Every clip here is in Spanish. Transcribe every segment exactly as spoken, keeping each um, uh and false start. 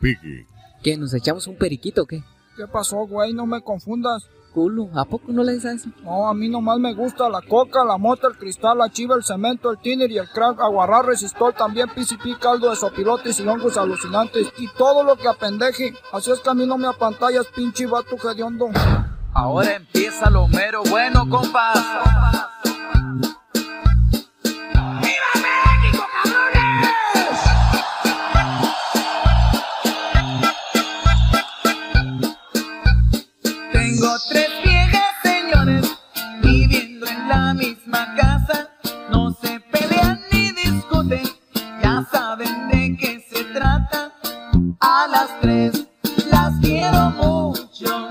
Piggy. ¿Qué, nos echamos un periquito o qué? ¿Qué pasó, güey? No me confundas. Culo, ¿a poco no le dices eso? No, a mí nomás me gusta la coca, la mota, el cristal, la chiva, el cemento, el tíner y el crack, aguarrá, resistor, también P C P, caldo de sopilotes y hongos alucinantes y todo lo que apendeje. Así es que a mí no me apantallas, pinche vato hediondo. Ahora empieza lo mero bueno, compas. Tres viejas señores viviendo en la misma casa, no se pelean ni discuten, ya saben de qué se trata. A las tres las quiero mucho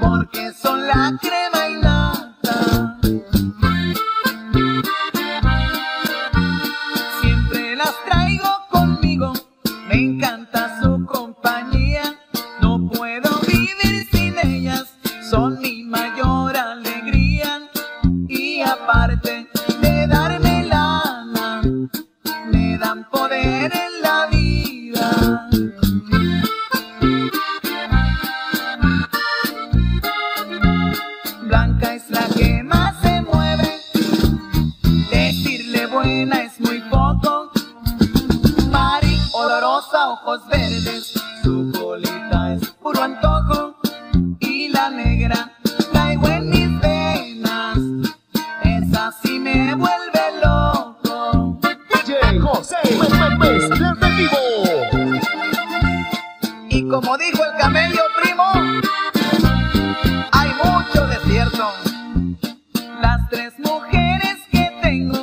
porque son la crema y nata. Siempre las traigo conmigo, me encanta su compañía, no puedo vivir sin ellas. Son mi mayor alegría y aparte de darme lana, me dan poder en la vida. Blanca es la que más se mueve, decirle buena es muy poco. Mari olorosa, ojos verdes, su colita es puro antojo. La negra caigo en mis venas, esa sí me vuelve loco. D J José, mezclando en vivo. Y como dijo el camello, primo, hay mucho desierto. Las tres mujeres que tengo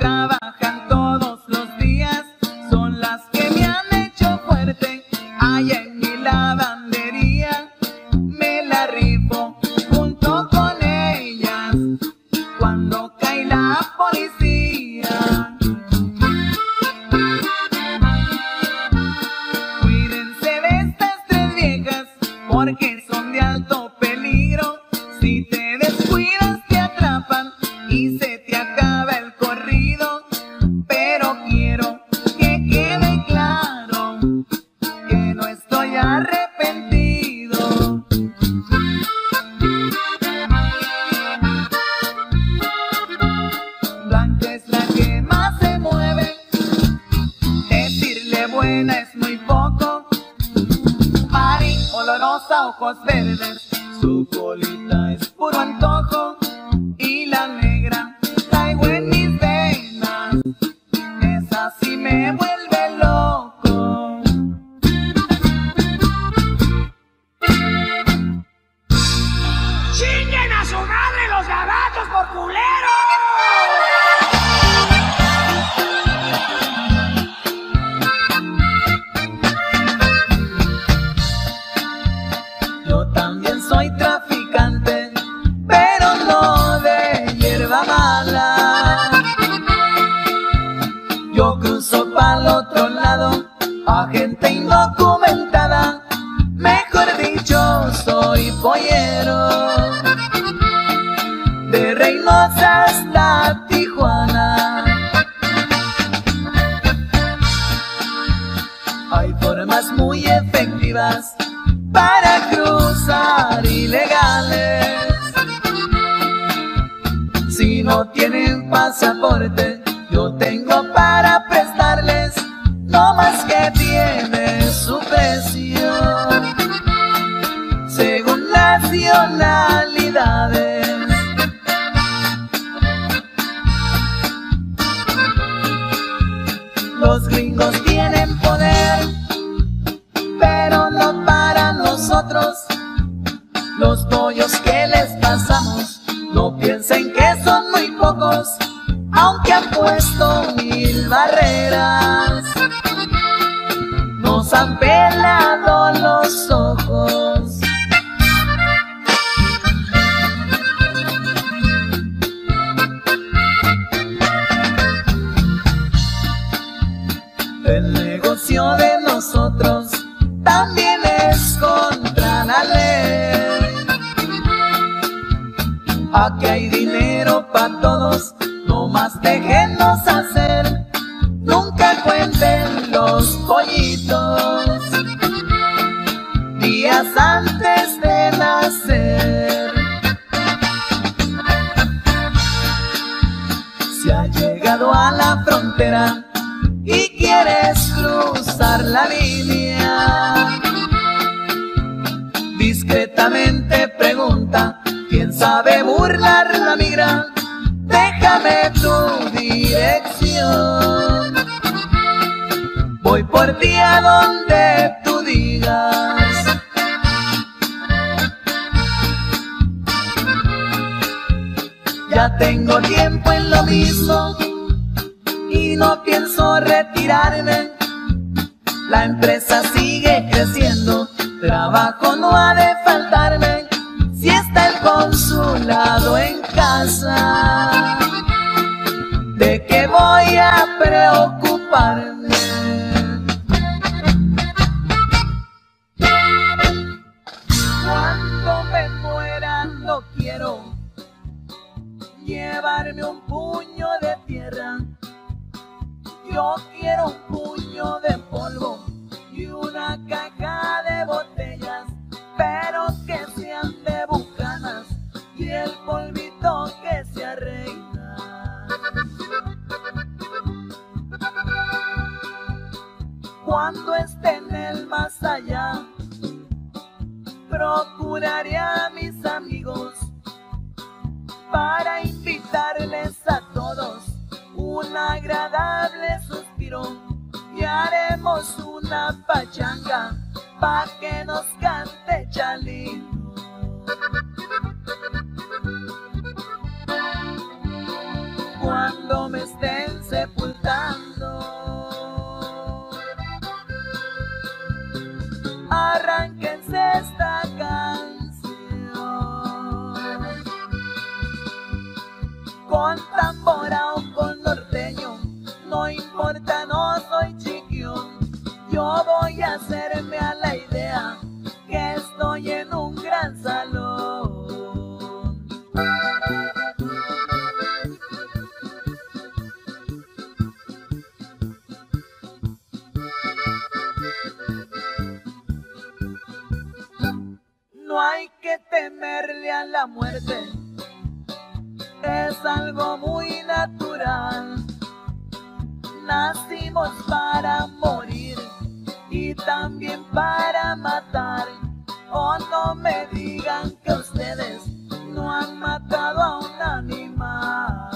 trabajan todos los días, son las que me han hecho fuerte allá en mi lava. Ojos verdes, su colita es puro antojo y la negra caigo en mis venas, esa sí me vuelve loco. ¡Chinguen a su madre los gabachos por culeros! Soy traficante, pero no de hierba mala. Yo cruzo pa'l otro lado a gente indocumentada. Mejor dicho, soy pollero. De Reynosa hasta Tijuana. Hay formas muy efectivas para cruzar ilegales. Si no tienen pasaporte, yo tengo para prestarles, no más que tiene su precio según nacionalidades. Los gringos tienen poder, pero no para nosotros. Los pollos que les pasamos, no piensen que son muy pocos, aunque han puesto mil barreras, nos han pelado los ojos. El negocio de nosotros también es contra la ley. Aquí hay dinero para todos, no más déjennos hacer. Nunca cuenten los pollitos. horas antes de nacer. Si has llegado a la frontera y quieres cruzar la línea, discretamente pregunta, ¿quién sabe burlar la migra? Déjame tu dirección, voy por ti a donde tú digas. Ya tengo tiempo en lo mismo y no pienso retirarme. La empresa sigue creciendo, trabajo no ha de faltarme. Si está el consulado en casa, ¿de qué voy a preocuparme? Cuando me muera no quiero llevarme un puño de tierra. Yo quiero un puño de polvo y una caja de botellas, pero que sean de bucanas y el polvito que se arregla. Cuando esté en el más allá, procuraré a mis amigos para invitarles a todos un agradable suspiro y haremos una pachanga pa' que nos cante Chalino. Cuando me estén sepultando, arránquense esta canción con tambora o con norteño, no importa, no soy chiquillo. Yo voy a hacerme a la idea que estoy en un gran salón. No hay que temerle a la muerte, es algo muy natural. Nacimos para morir y también para matar. Oh, no me digan que ustedes no han matado a un animal.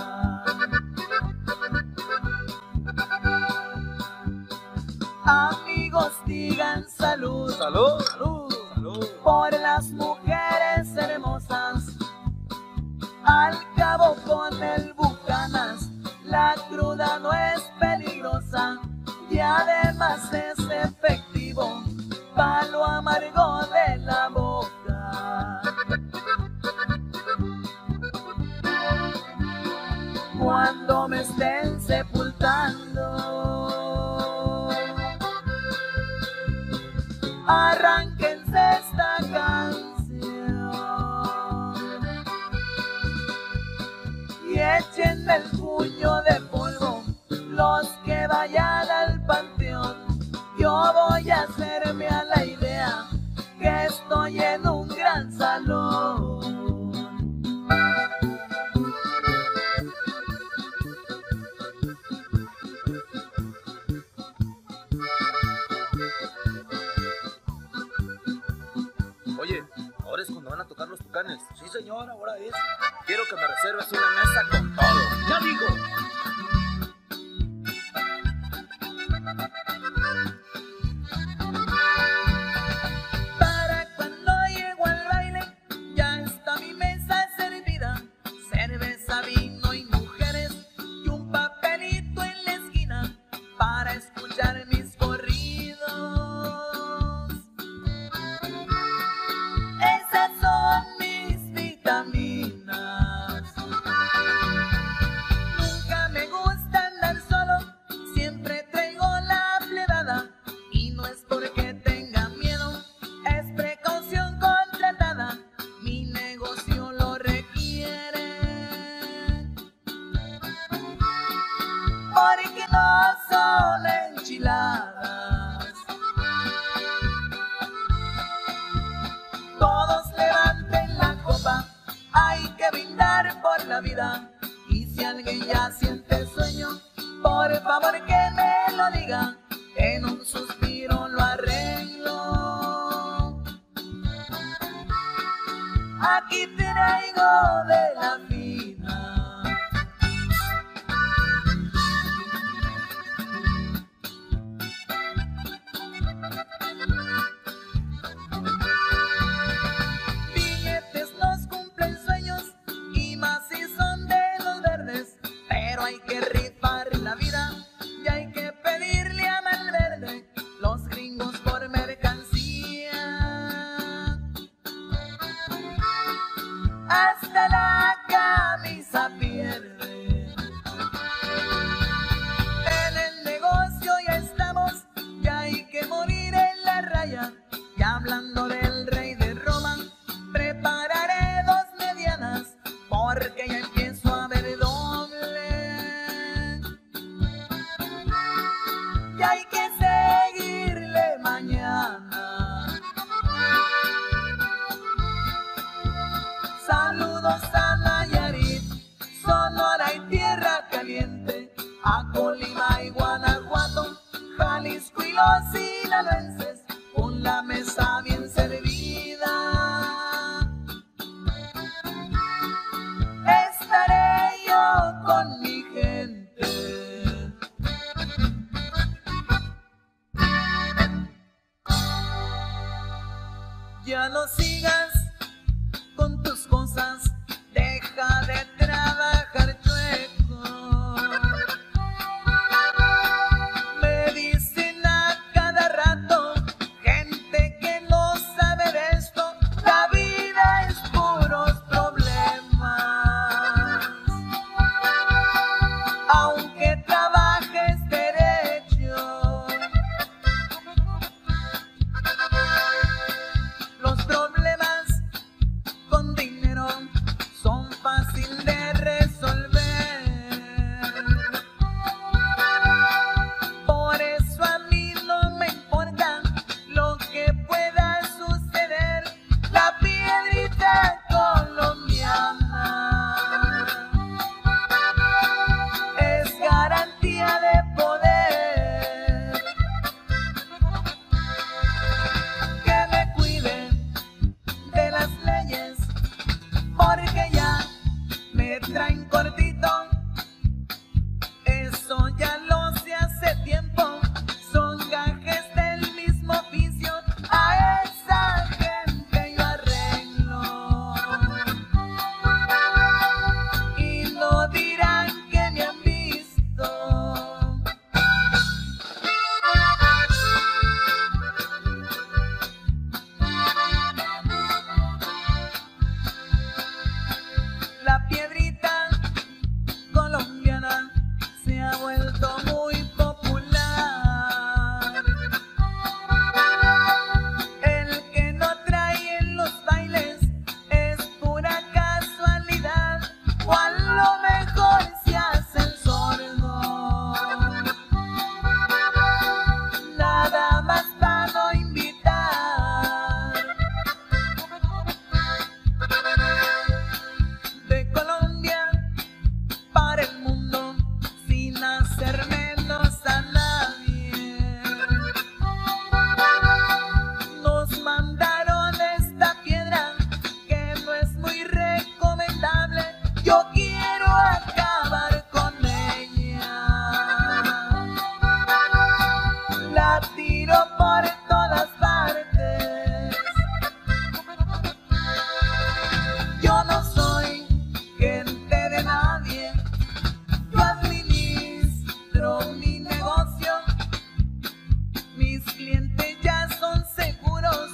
Amigos, digan salud, salud, salud, salud por las mujeres hermosas. Al cabo con el bucanas, la cruda no es peligrosa y además es efectivo pa' lo amargo de la boca. Cuando me estén sepultando, arránquense esta canción y echen el puño de polvo los que vayan al panteón. Yo voy a hacerme a la idea que estoy en un gran salón. Oye, ahora es cuando van a tocar los tucanes. Sí, señor, ahora es. Quiero que me reserves una mesa con todo. ¡Ya digo! Para cuando llego al baile, ya está mi mesa servida. Cerveza, vino y mujeres, y un papelito en la esquina para escuchar mis corridos. Esas son mis vitaminas. Nunca vida. Y si alguien ya siente sueño, por favor que me lo diga. En un suspiro lo arreglo. Aquí te traigo de la vida. Billetes nos cumplen sueños, y más si son de los verdes. Pero hay que rifar la vida. Hasta la camisa pierde. En el negocio ya estamos, ya hay que morir en la raya. Y hablando del rey de Roma, prepararé dos medianas, porque ya empiezo a ver doble. Y hay que seguirle mañana. Saludos a Nayarit, Sonora y Tierra Caliente, a Colima y Guanajuato, Jalisco y los sinaloenses, con la mesa bien servida. Estaré yo con mi gente. Ya no sigas con tus cosas, deja de trabajar chueco. Me dicen a cada rato, gente que no sabe de esto, la vida es puros problemas. Aunque trabajes derecho, los problemas con dinero son fácil de resolver. Por eso a mí no me importa lo que pueda suceder. La piedrita colombiana es garantía de poder. Que me cuiden de las leyes, porque ya me traen cortito. Eso ya lo sé hace tiempo. Son gajes del mismo oficio. A esa gente yo arreglo. Y no dirán que me han visto. La piedrita colombiana se ha vuelto muy popular. El que no trae en los bailes es pura casualidad, o a lo mejor se hace el sordo, nada más para no invitar. De Colombia para el mundo, sin hacer menos a nadie. Nos mandaron esta piedra que no es muy recomendable. Yo quiero acabar con ella. La tiro por todas partes. Yo no soy gente de nadie, yo administro mi negocio, mis clientes ya son seguros,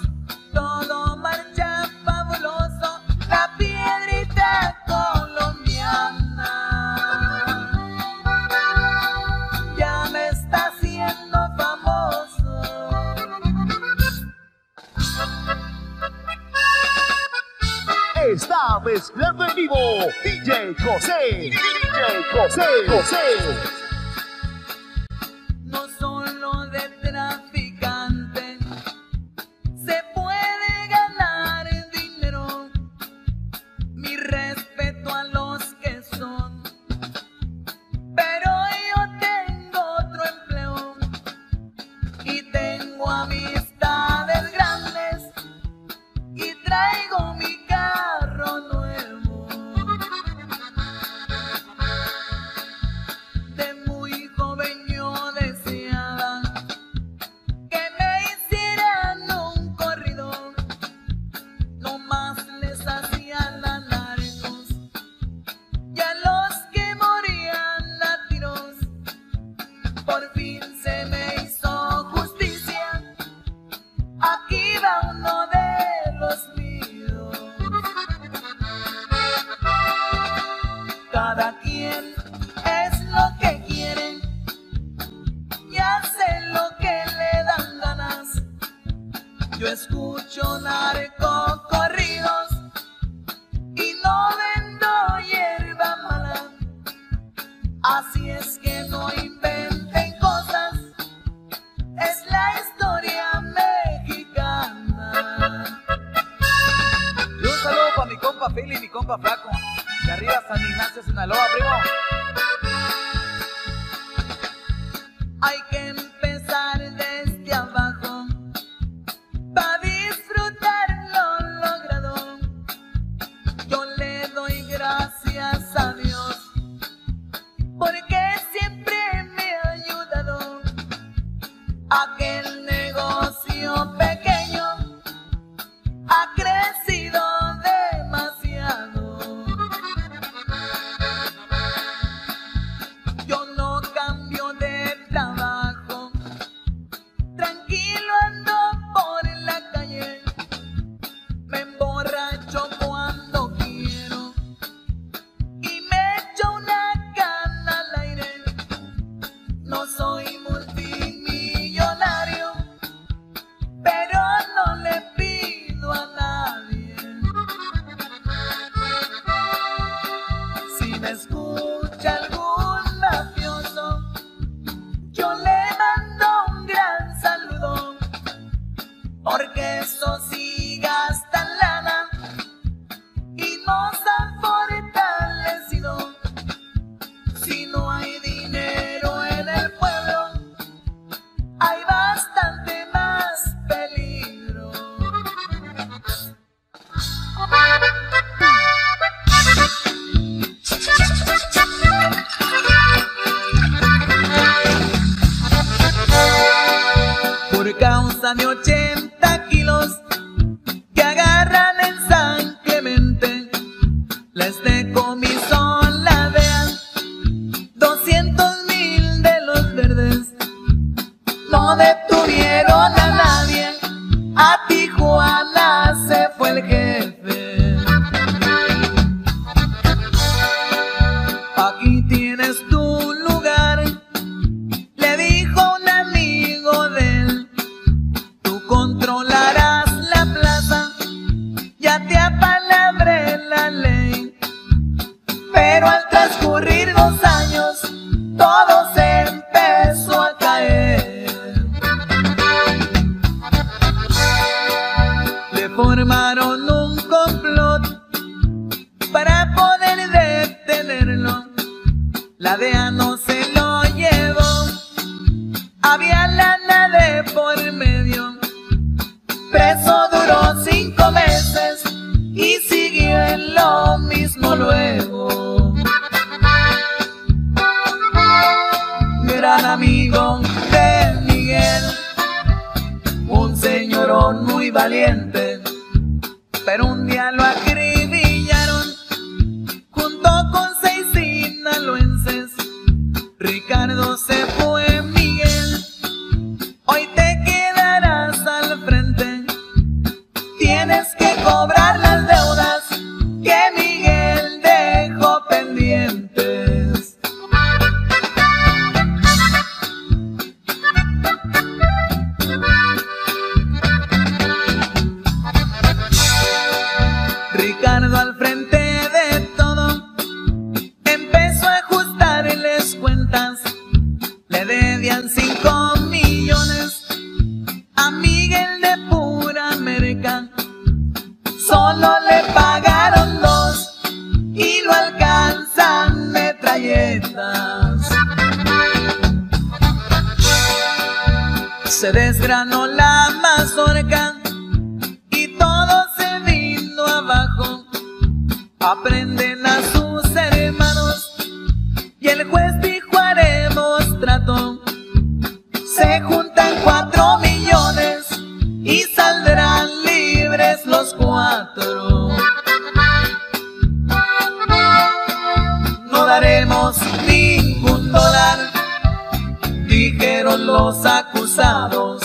todo marcha fabuloso. La piedrita colombiana ya me está haciendo famoso. Está mezclando en vivo D J José, D J José, José. No solo de traficante se puede ganar dinero. Mi respeto a los que son aquí va uno de los míos. Cada quien es lo que quieren y hace lo que le dan ganas. Yo escucho narco corridos y no vendo hierba mala. Así es que no inventen cosas, es la historia mexicana. Y un saludo para mi compa Fili y mi compa Flaco, de arriba San Ignacio, Sinaloa, primo. Hay que empezar desde abajo para disfrutar lo logrado. Yo le doy gracias a Dios porque siempre me ha ayudado. Aquel negocio pequeño ha crecido demasiado. Yo no cambio de trabajo, tranquilo ando por la calle. Me emborracho cuando quiero y me echo una cana al aire. No soy multimillonario, pero no le pido a nadie. Si me escucha algún mafioso, yo le mando un gran saludo, porque eso sí gastan lana y nos han fortalecido. Si no hay dinero en el pueblo, hay bastante más peligro. Por causa de ochenta kilos que agarran en San Clemente, les decomisó la DEA doscientos mil de los verdes. No detuvieron a nadie, a Tijuana se fue el jefe. Aquí tienes tu lugar, le dijo un amigo de él. Tú controlarás la plaza, ya te apalabré la ley. Pero al transcurrir dos años, todo se empezó a caer. Le formaron un complot para poder detenerlo. La DEA no se lo llevó, había lana de por medio. Preso duró cinco meses y siguió en lo mismo luego. Gran amigo de Miguel, un señorón muy valiente, pero un día lo acribillaron junto con seis sinaloenses. Ricardo se fue, Miguel, hoy te quedarás al frente. Tienes que cobrar las deudas que Miguel dejó pendientes. Ricardo al frente de todo empezó a ajustarles cuentas. Le debían cinco millones a Miguel de pura merca. Solo le pagaron dos y lo alcanzan metralletas. Se desgranó la mazorca y todo se vino abajo. Aprenden a sus hermanos y el juez dijo haremos trato. Se juntan cuatro millones y saldrán libres los cuatro. No daremos ningún dólar, dijeron los acusados.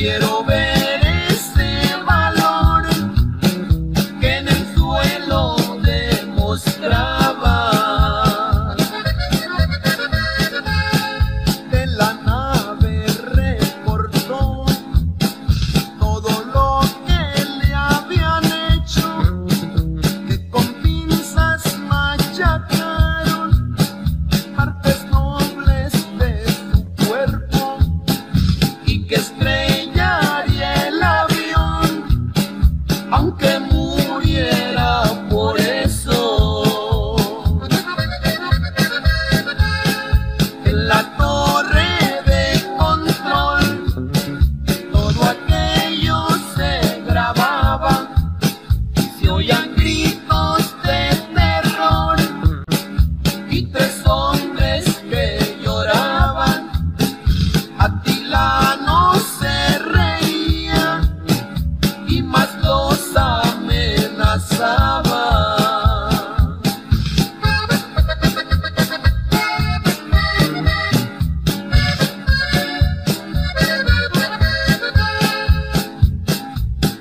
quiero ver este valor que en el suelo demostraba. De la nave reportó todo lo que le habían hecho, que con pinzas machacaron partes nobles de su cuerpo y que estrellaría el avión, aunque muriera por eso. En la torre de control todo aquello se grababa y se oían gritos de terror y tres hombres que lloraban. Atilano se reía y más los amenazaba.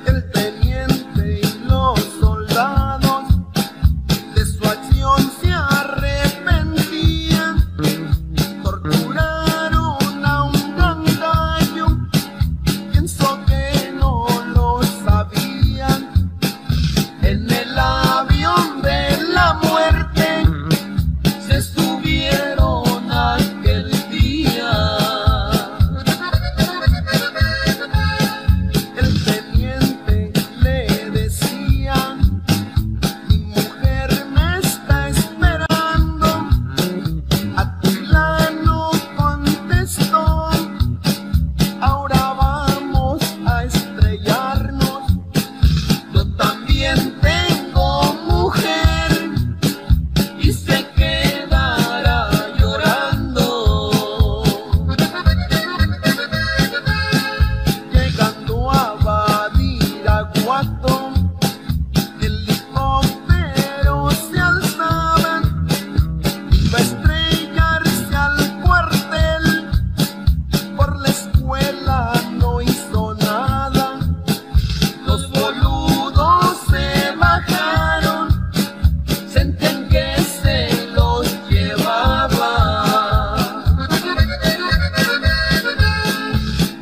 El teniente y los soldados de su acción se arrepentían. Torturaron a un gandallo, pienso que no lo sabían. En el avión de la muerte se subieron aquel día. El teniente le decía: mi mujer me está esperando. Atilano contestó: ahora vamos a estrellarnos. Yo también tengo mujer y se quedará llorando. Llegando a Badiraguato, helicópteros se alzaban, iba a estrellarse al cuartel. Por la escuela no hizo nada, los boludos se bajaron, sentían que se los llevaba.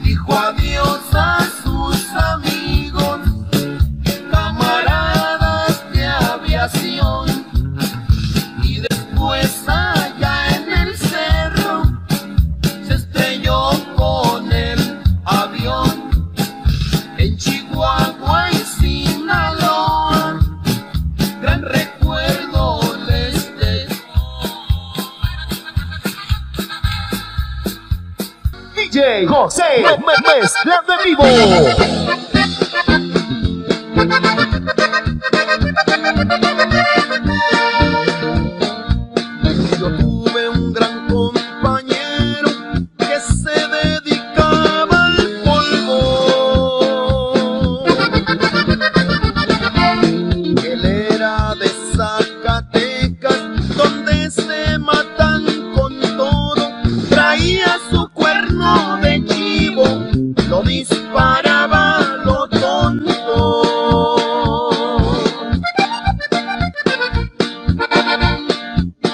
Dijo adiós a sus amigos, camaradas de aviación, y después allá en el cerro se estrelló con el avión. En Chihuahua y Sinaloa gran recuerdo les D J José, mezclando en vivo. Yo tuve un gran compañero que se dedicaba al polvo. Él era de Zacatecas, donde se matan con todo. Traía su cuerno de chivo, lo disparaba a lo tonto.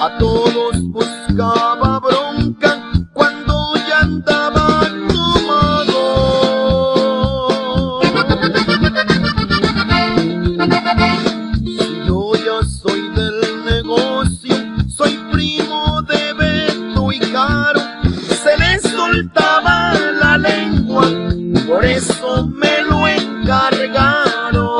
A todos buscaba bronca cuando ya andaba tomado. Si yo ya soy del negocio, soy primo de Beto y Caro. Se le soltaba la lengua, por eso me lo encargaron.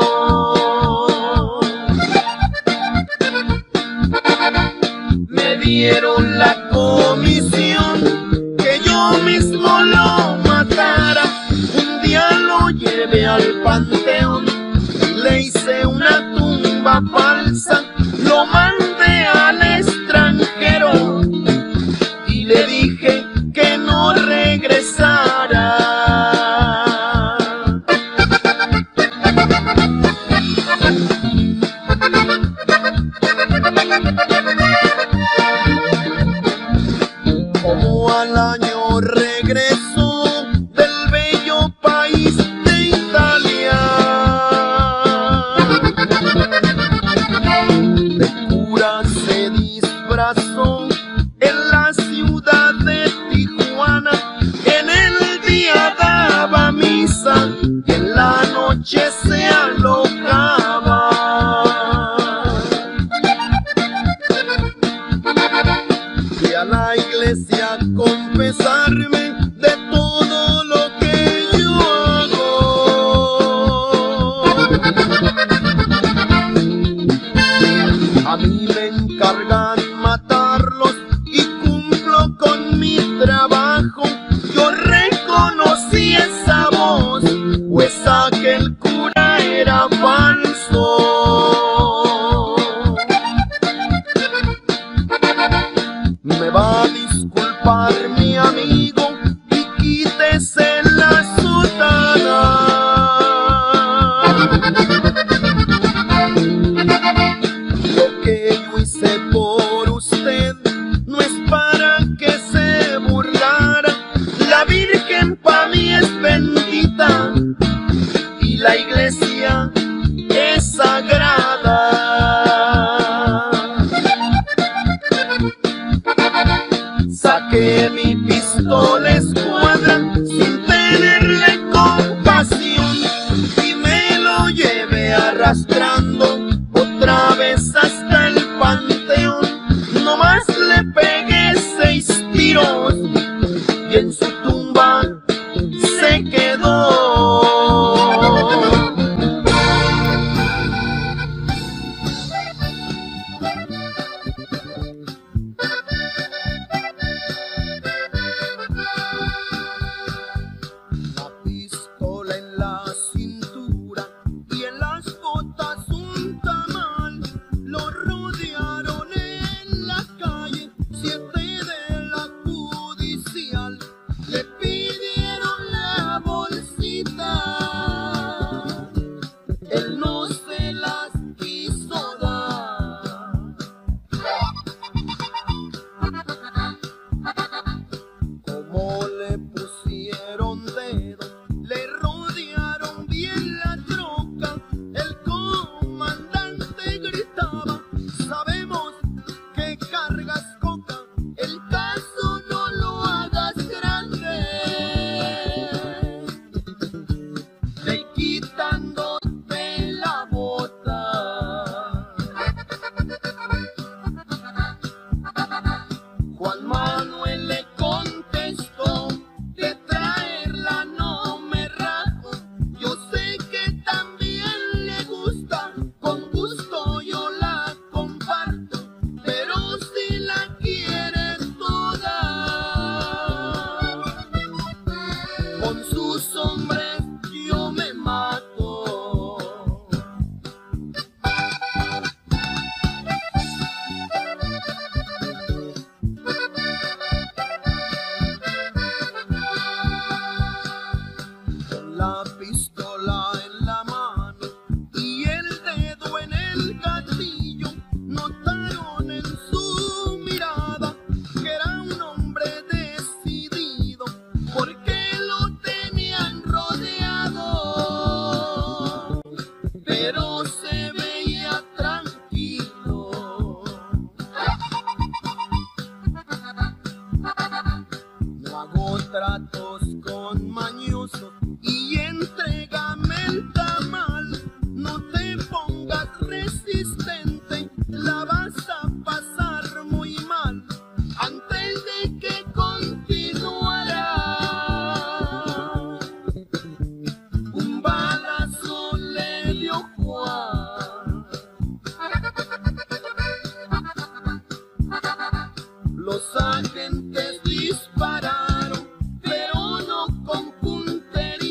Me dieron la comisión que yo mismo lo matara. Un día lo llevé al panteón y le hice una tumba falsa. Lo mandé al extranjero y le dije que no regresara. Como al año regresó del bello país noche se alocaba. Fui a la iglesia a confesarme de todo lo que yo hago. A mí me encargan matarlos y cumplo con mi trabajo. Yo reconocí esa voz, pues aquel cura era falso. Me va a disculpar mi amigo y quítese la sotana. Lo que yo hice por usted no es para que se burlara. La Virgen pa' mí es bendita y la iglesia es sagrada. Saqué mi pistola escuadra sin tenerle compasión y me lo llevé arrastrando otra vez hasta el panteón. Nomás le pegué seis tiros y en su tumba se quedó. La pistola en la cintura y en las botas un tamal. Lo rodearon en la calle siete de la judicial. Le pidieron la bolsita, él no se las quiso dar. Como le pusieron dedo, le rodearon bien la troca. El comandante gritaba: sabemos que cargas coca, el caso no lo hagas grande. Ve quitándote la bota. Juan Manuel le contestó: de traerla no me rajo. Yo sé que también le gusta, con gusto yo la comparto, pero si la quieres toda, con sus hombres yo me mato. Con la pistola en la mano y el dedo en el gatillo, notaron en su mirada que era un hombre decidido, porque lo tenían rodeado, pero se veía tranquilo. No hago tratos con mañosos y entrégame el tamal. No te pongas resistente, la vas a pasar muy mal antes de que continuara. Un balazo le dio Juan. Los agentes dispararon, pero no con puntería.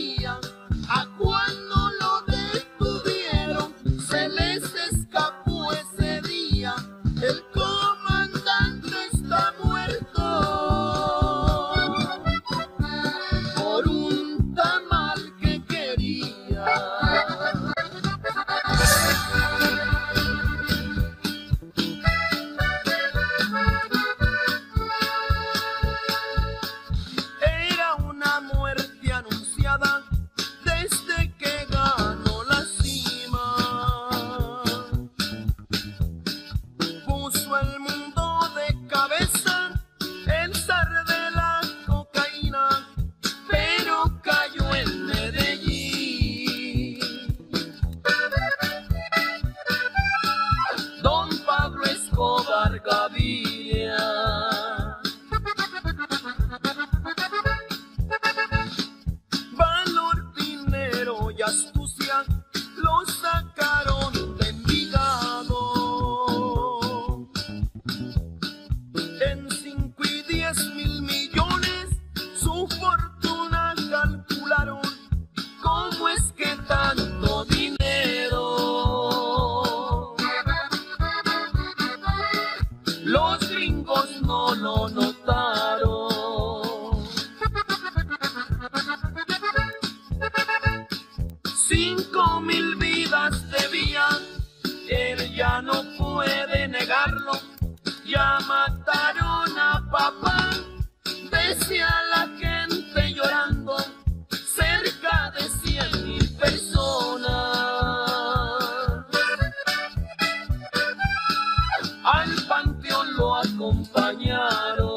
cinco mil vidas debía. Él ya no puede negarlo. Ya mataron a papá. Pese a la gente llorando, cerca de cien mil personas. Al panteón lo acompañaron.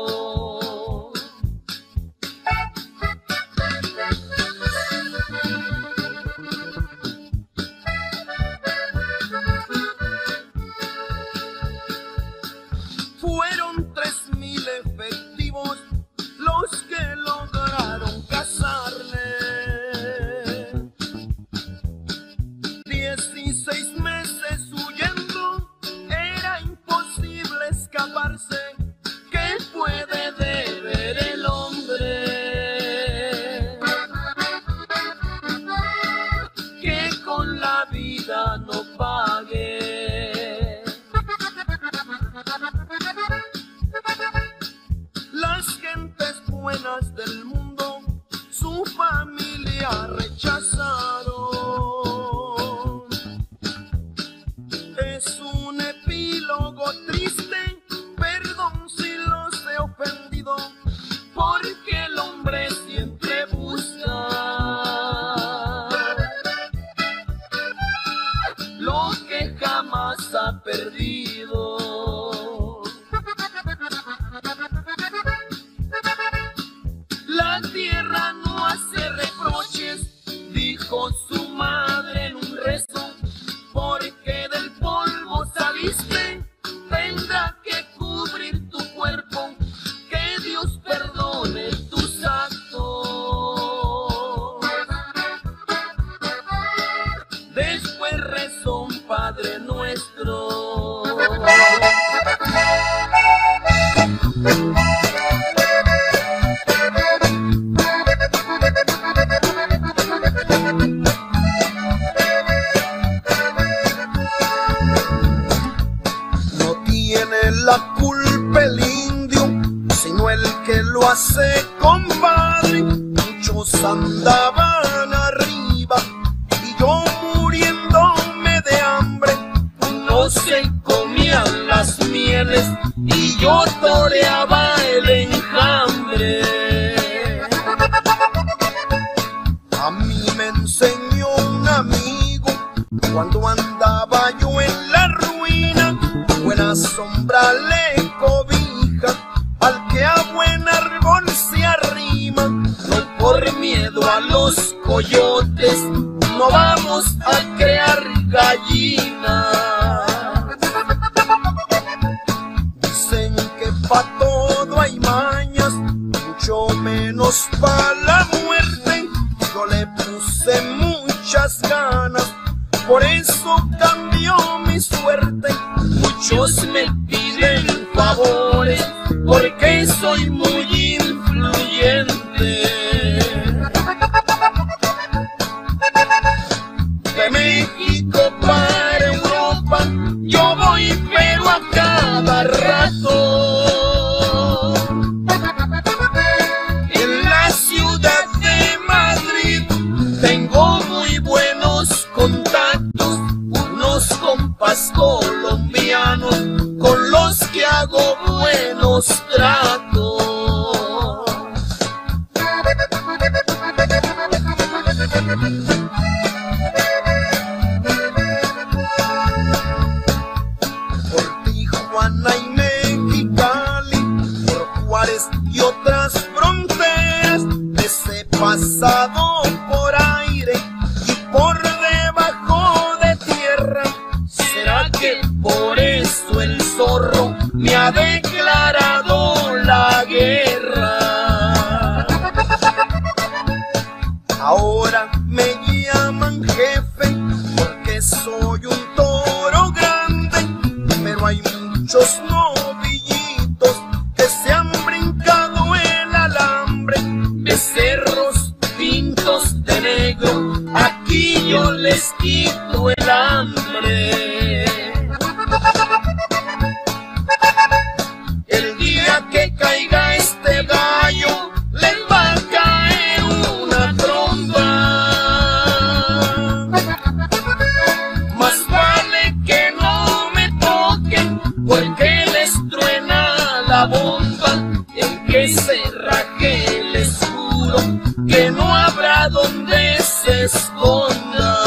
habrá donde se esconda.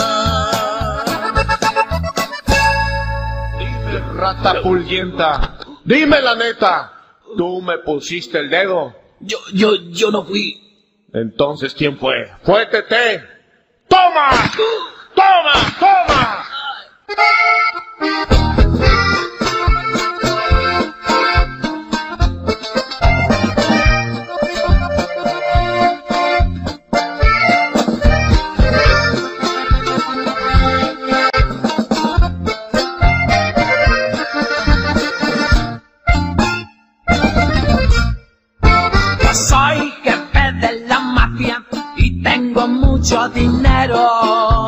Dime, rata pulienta, dime la neta, tú me pusiste el dedo. Yo, yo, yo no fui. Entonces, ¿quién fue? ¡Fue Tete! ¡Toma! ¡Toma! ¡Toma! Mucho dinero,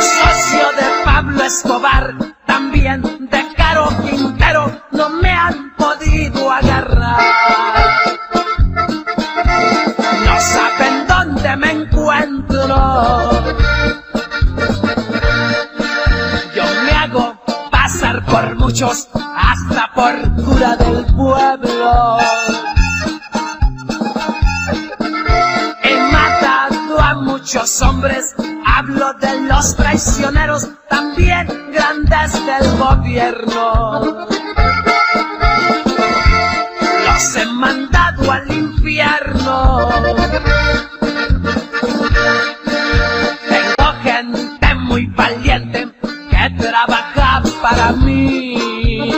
socio de Pablo Escobar, también de Caro Quintero, no me han podido agarrar. No saben dónde me encuentro. Yo me hago pasar por muchos, hasta por cura del pueblo. Muchos hombres, hablo de los traicioneros, también grandes del gobierno. Los he mandado al infierno. Tengo gente muy valiente que trabaja para mí.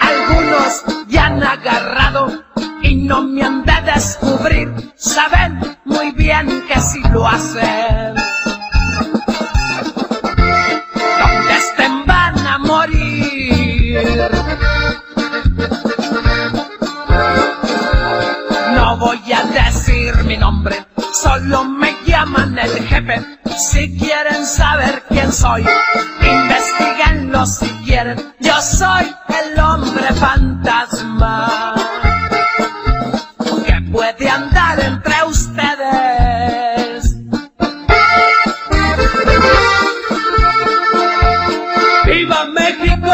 Algunos ya han agarrado y no me han de descubrir. Saben muy bien que si lo hacen, donde estén van a morir. No voy a decir mi nombre, solo me llaman el jefe. Si quieren saber quién soy, investiguenlo si quieren. Yo soy el hombre fantasma que puede andar entre ustedes. ¡Viva México!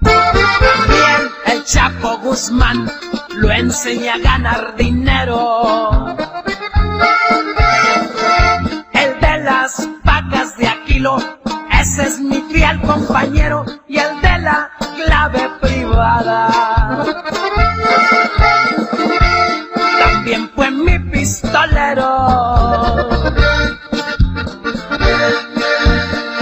También el Chapo Guzmán lo enseña a ganar dinero. El de las vacas de Aquilo, ese es mi fiel compañero. Y el de la clave privada también fue mi pistolero.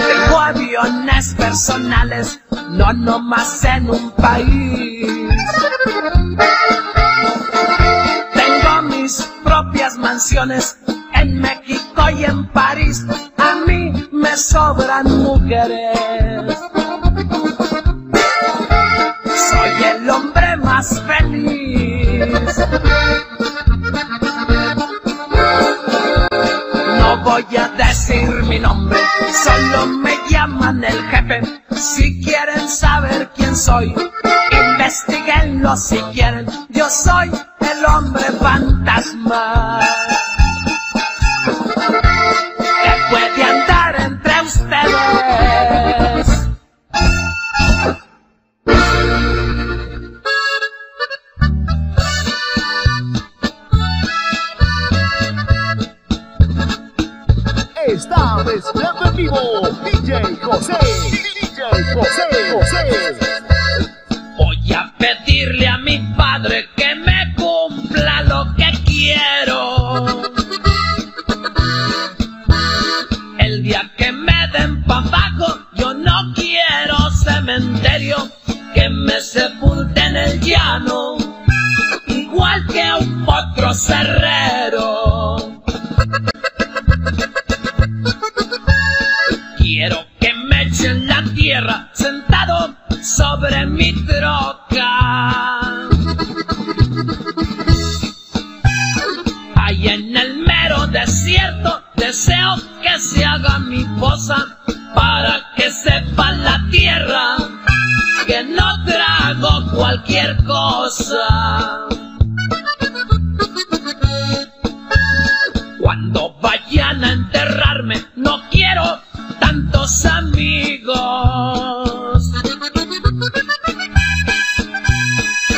Tengo aviones personales, no nomás en un país. Propias mansiones en México y en París, a mí me sobran mujeres. Soy el hombre más feliz. No voy a decir mi nombre, solo me llaman el jefe. Si quieren saber quién soy, investíguenlo si quieren. Yo soy el hombre fantasma que puede andar entre ustedes. Esta vez en vivo, D J José, D J José, José. Voy a pedirle a mi padre que me cumpla lo que quiero. El día que me den pa' abajo, yo no quiero cementerio, que me sepulten en el llano, igual que a un potro cerrero. Quiero que me echen la tierra sentado sobre mi troca, allá en el mero desierto. Deseo que se haga mi fosa para que sepa la tierra que no trago cualquier cualquier cosa. Cuando vayan a enterrarme, no quiero tantos amigos,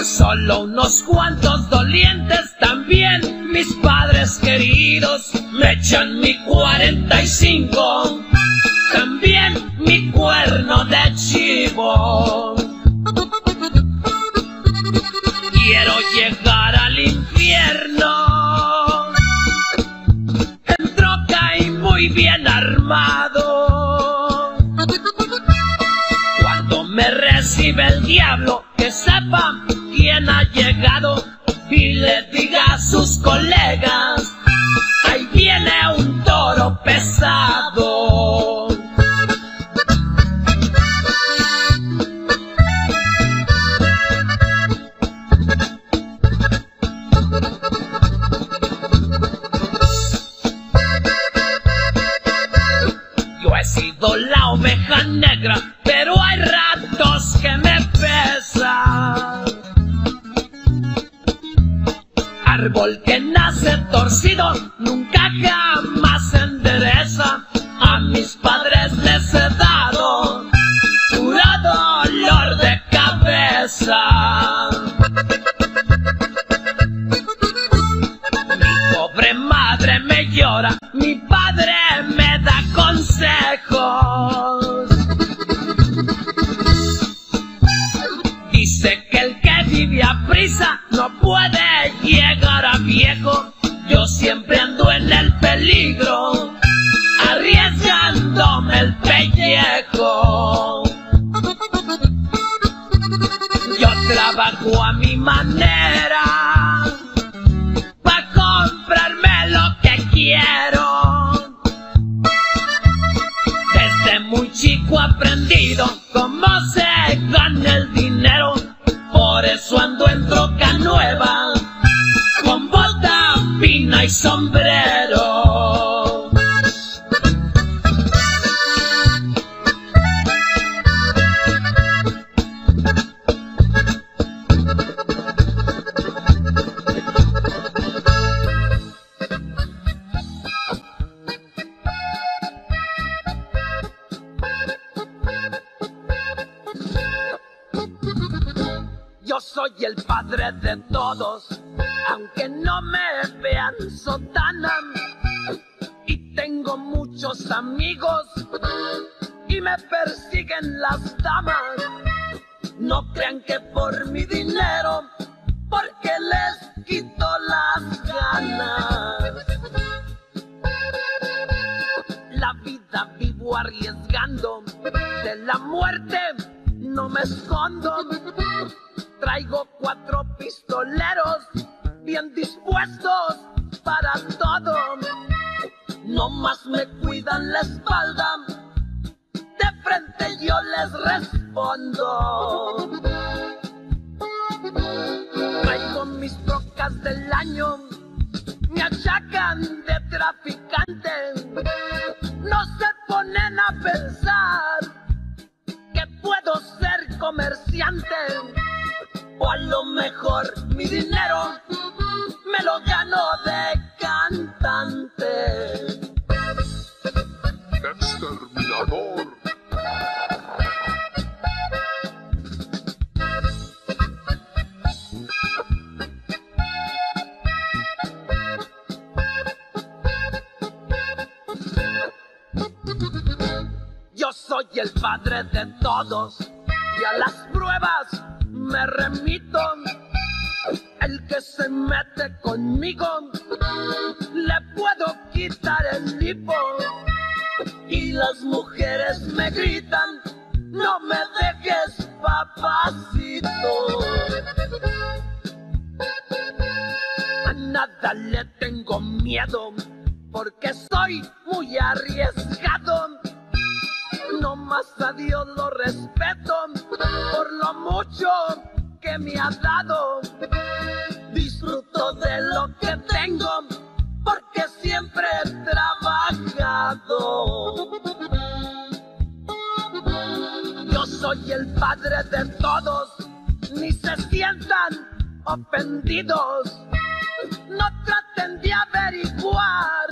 solo unos cuantos dolientes. También mis padres queridos me echan mi cuarenta y cinco, también mi cuerno de chivo. Quiero llegar al infierno en troca y muy bien armado. Cuando me recibe el diablo, que sepa quién ha llegado y le diga a sus colegas: ahí viene un toro pesado. Yo he sido la oveja negra, pero hay ratos que me pesan. Árbol que nace torcido, nunca jamás se endereza. A mis padres les he dado puro dolor de cabeza. Mi pobre madre me llora, mi padre me da consejos. Dice que el que vive a prisa no puede llegar a viejo. Yo siempre ando en el peligro, arriesgándome el pellejo. Yo trabajo a mi manera pa' comprarme lo que quiero. Desde muy chico aprendido cómo se gana el dinero. Por eso ando en troca nueva, con bota, pina y sombrero. Soy el padre de todos, aunque no me vean sotana. Y tengo muchos amigos y me persiguen las damas. No crean que por mi dinero, porque les quito las ganas. La vida vivo arriesgando, de la muerte no me escondo. Traigo cuatro pistoleros bien dispuestos para todo. No más me cuidan la espalda, de frente yo les respondo. Traigo mis trocas del año, me achacan de traficante. No se ponen a pensar que puedo ser comerciante. O a lo mejor mi dinero me lo gano de cantante. Exterminador. Yo soy el padre de todos y a las pruebas me remito. El que se mete conmigo le puedo quitar el lipo. Y las mujeres me gritan: no me dejes, papacito. A nada le tengo miedo, porque soy muy arriesgado. No más a Dios lo respeto por lo mucho que me ha dado. Disfruto de lo que tengo porque siempre he trabajado. Yo soy el padre de todos, ni ni se sientan ofendidos. No traten de averiguar,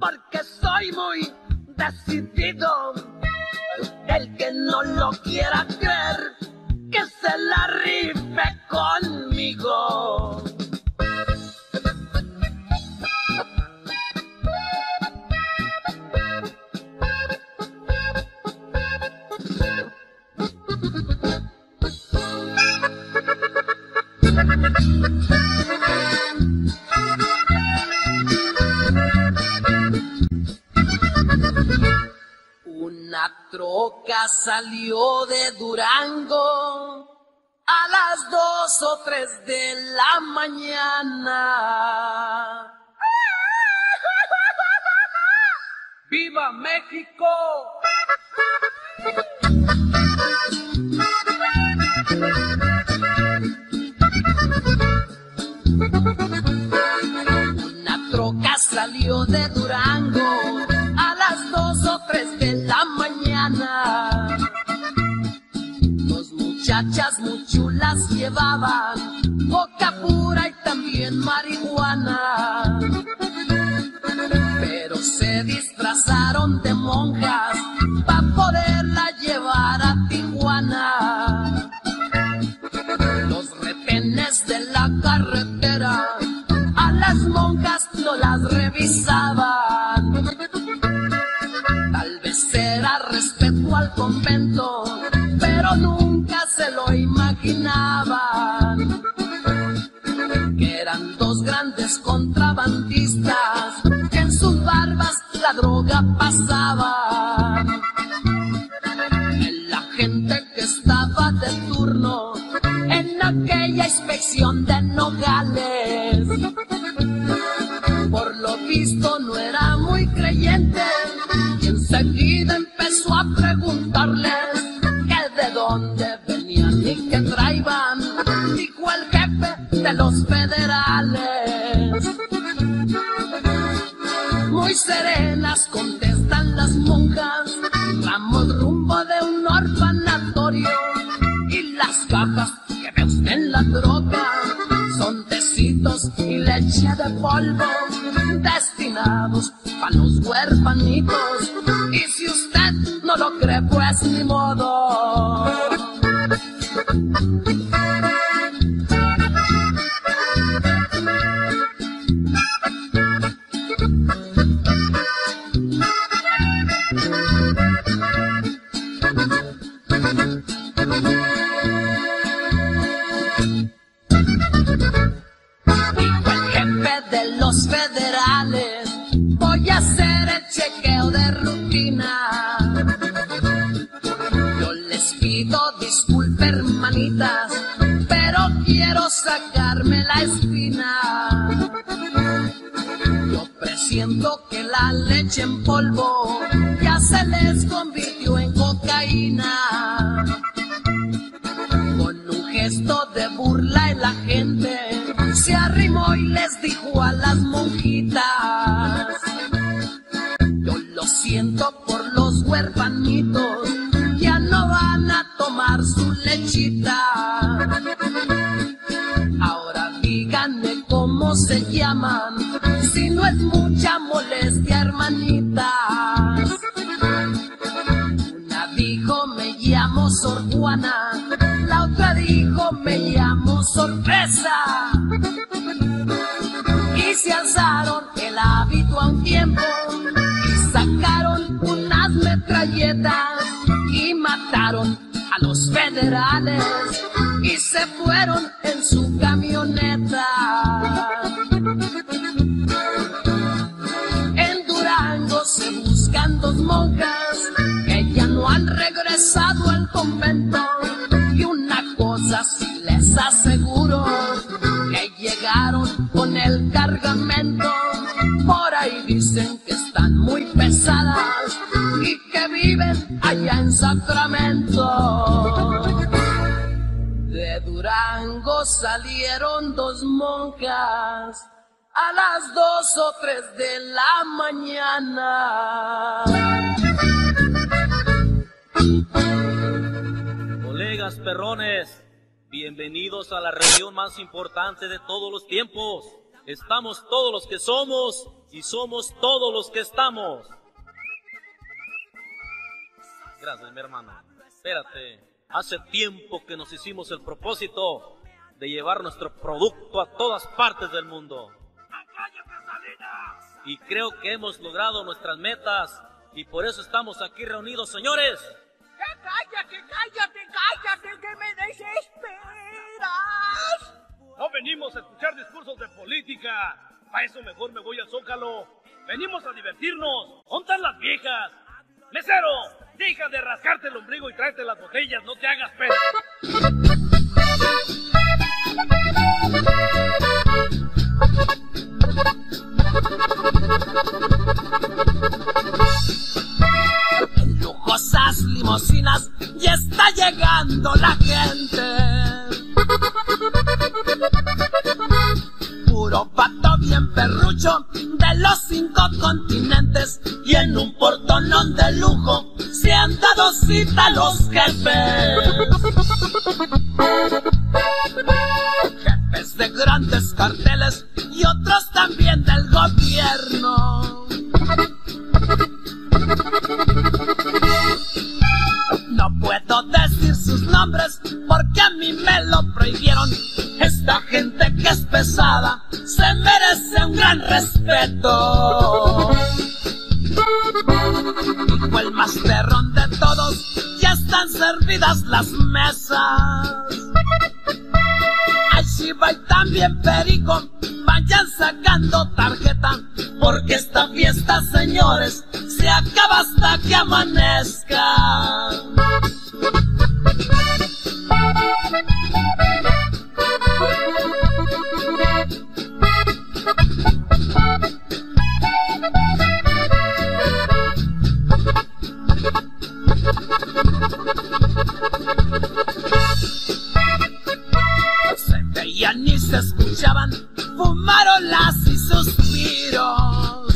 porque soy muy decidido. El que no lo quiera creer, que se la rife conmigo. Una troca salió de Durango a las dos o tres de la mañana. ¡Viva México! Una troca salió de Durango a las dos o tres de la mañana. Dos muchachas muy chulas llevaban coca pura y también marihuana, pero se disfrazaron de monjas pa' poderla llevar a Tijuana. Los retenes de la carretera a las monjas no las revisaban. Tal vez era respeto al convento, pero nunca se lo imaginaban, que eran dos grandes contrabandistas que en sus barbas la droga pasaba. El agente que estaba de turno en aquella inspección de Nogales, por lo visto no era muy creyente, y enseguida empezó a preguntarles que de dónde venían y qué traían. Dijo el jefe de los federales. Muy serenas contestan las monjas, vamos rumbo de un orfanatorio, y las cajas que ve usted en la troca son tecitos y leche de polvo destinados para los huerfanitos, y si usted no lo cree pues ni modo. Federales, voy a hacer el chequeo de rutina. Yo les pido disculpe, hermanitas, pero quiero sacarme la espina. Yo presiento que la leche en polvo ya se les convirtió en cocaína. Con un gesto de burla el agente se arrimó y les dijo a las monjitas: yo lo siento por los huerfanitos, ya no van a tomar su lechita. Ahora díganme cómo se llaman, si no es mucha molestia, hermanitas. Una dijo: me llamo Sor Juana. La otra dijo: me llamo Sorpresa. Y se alzaron el hábito a un tiempo y sacaron unas metralletas y mataron a los federales y se fueron en su camioneta. En Durango se buscan dos monjas que ya no han regresado al convento, y una cosa sí les aseguro, que llegaron con el cargamento. Por ahí dicen que están muy pesadas y que viven allá en Sacramento. De Durango salieron dos monjas a las dos o tres de la mañana. Colegas perrones, Bienvenidos a la reunión más importante de todos los tiempos. Estamos todos los que somos y somos todos los que estamos. Gracias, mi hermano. Espérate, hace tiempo que nos hicimos el propósito de llevar nuestro producto a todas partes del mundo. Y creo que hemos logrado nuestras metas y por eso estamos aquí reunidos, señores. ¡Cállate, cállate, cállate, que me desesperas! No venimos a escuchar discursos de política. Para eso mejor me voy al Zócalo. Venimos a divertirnos. ¡Hontan las viejas! ¡Mesero! ¡Deja de rascarte el ombligo y tráete las botellas! ¡No te hagas pedo! En lujosas limosinas ya está llegando la gente. Puro pato bien perrucho de los cinco continentes, y en un portonón de lujo se han dado cita a los jefes. Jefes de grandes carteles y otros también del gobierno. No puedo decir sus nombres porque a mí me lo prohibieron. Esta gente que es pesada se merece un gran respeto. Dijo el más perrón de todos: ya están servidas las mesas. Si va también perico, vayan sacando tarjeta, porque esta fiesta, señores, se acaba hasta que amanezca. Ni se escuchaban fumarolas y suspiros,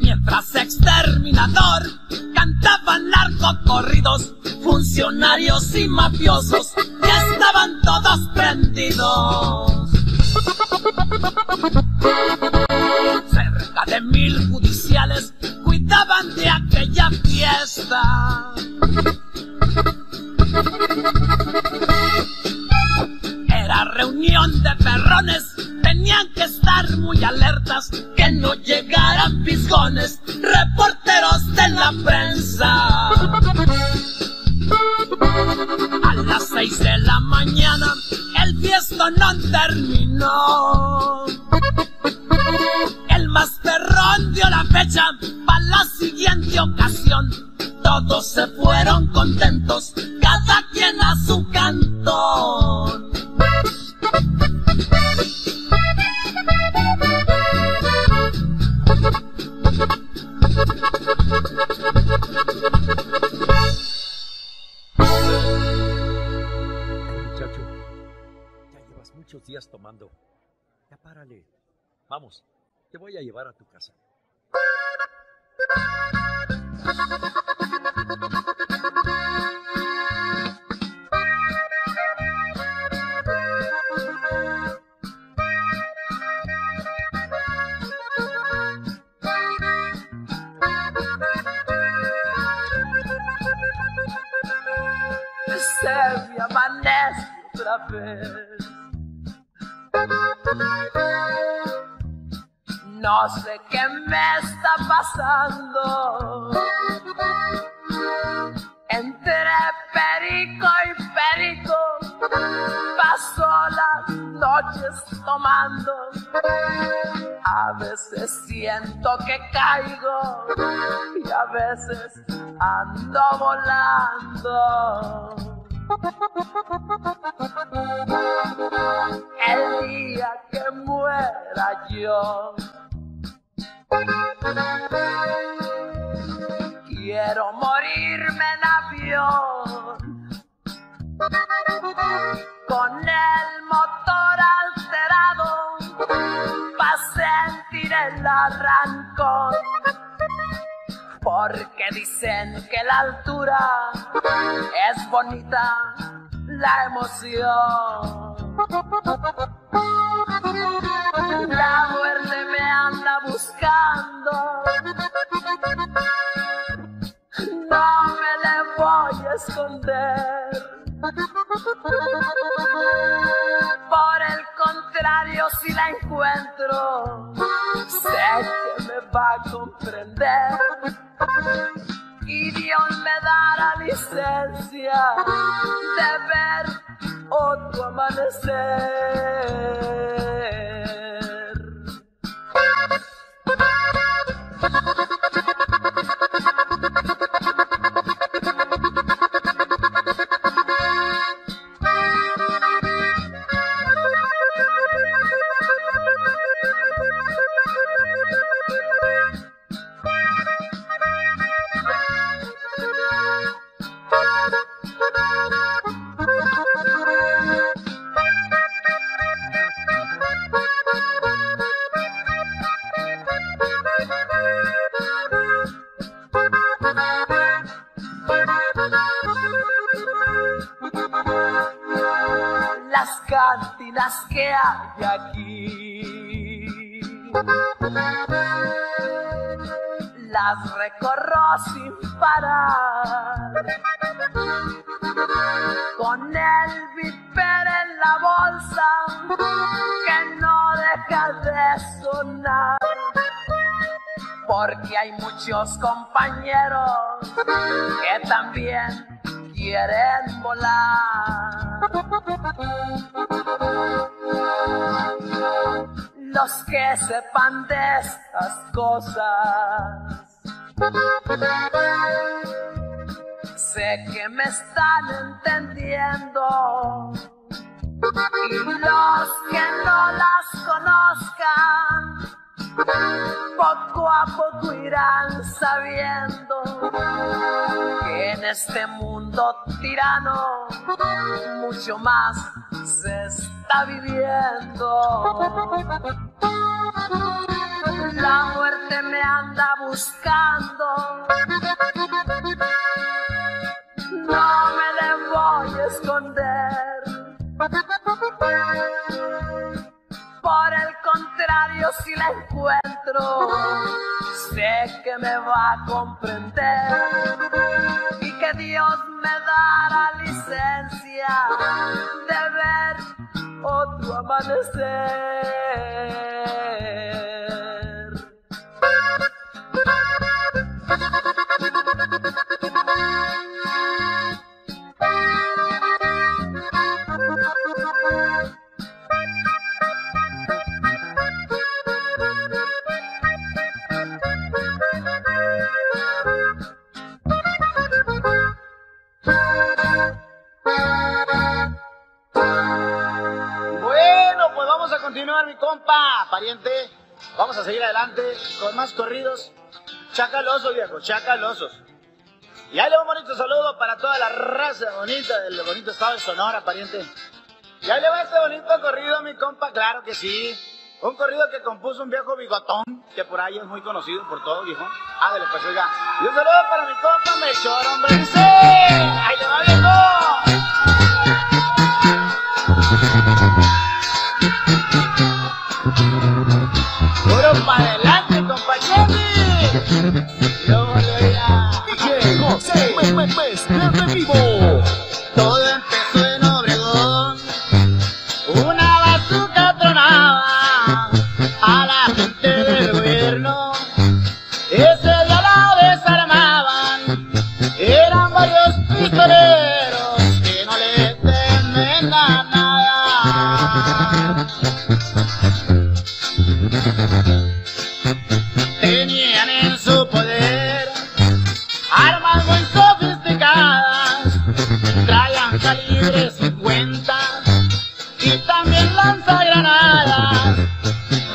mientras exterminador cantaban narcocorridos. Funcionarios y mafiosos ya estaban todos prendidos. Cerca de mil judiciales cuidaban de aquella fiesta. Era reunión de perrones, tenían que estar muy alertas, que no llegaran pisgones, reporteros de la prensa. A las seis de la mañana el fiestón no terminó. El más perrón dio la fecha para la siguiente ocasión. Todos se fueron contentos, cada quien a su cantón. Muchacho, ya llevas muchos días tomando. Ya párale. Vamos, te voy a llevar a tu casa. Se me amanece otra vez. No sé qué me está pasando. Entre perico y perico paso las noches tomando. A veces siento que caigo y a veces ando volando. El día que muera yo, quiero morirme en avión, con el motor alterado, pa' sentir el arrancón. porque dicen que la altura es bonita, la emoción. La muerte me anda buscando, no me le voy a esconder. Por el contrario, si la encuentro, sé que me va a comprender y Dios me dará licencia de ver otro amanecer. Las cantinas que hay aquí las recorro sin parar, con el viper en la bolsa que no deja de sonar, porque hay muchos compañeros que también quieren volar. Los que sepan de estas cosas, sé que me están entendiendo. Y los que no las conozcan, poco a poco irán sabiendo que en este mundo tirano mucho más se está viviendo. La muerte me anda buscando, no me le voy a esconder. Por el contrario, si la encuentro, sé que me va a comprender y que Dios me dará licencia de ver otro amanecer. Continuar, mi compa, pariente. Vamos a seguir adelante con más corridos chacalosos, viejo, chacalosos. Y ahí le va un bonito saludo para toda la raza bonita del bonito estado de Sonora, pariente. Y ahí le va este bonito corrido, mi compa, claro que sí. Un corrido que compuso un viejo bigotón, que por ahí es muy conocido por todo, viejo. Ándale, pues, oiga. Y un saludo para mi compa Melchor, hombre. ¡Sí! ¡Ahí le va, viejo! ¡Puro pa' adelante, compañeros! ¡Yo voy a D J José, mes, mes, mes, desde vivo! Todo empezó en Obregón, una bazooka tronaba a la gente del gobierno. Ese día la desarmaban, eran varios pistoleros que no le temen a nada. Tenían en su poder armas muy sofisticadas, traían calibre cincuenta y también lanzagranadas,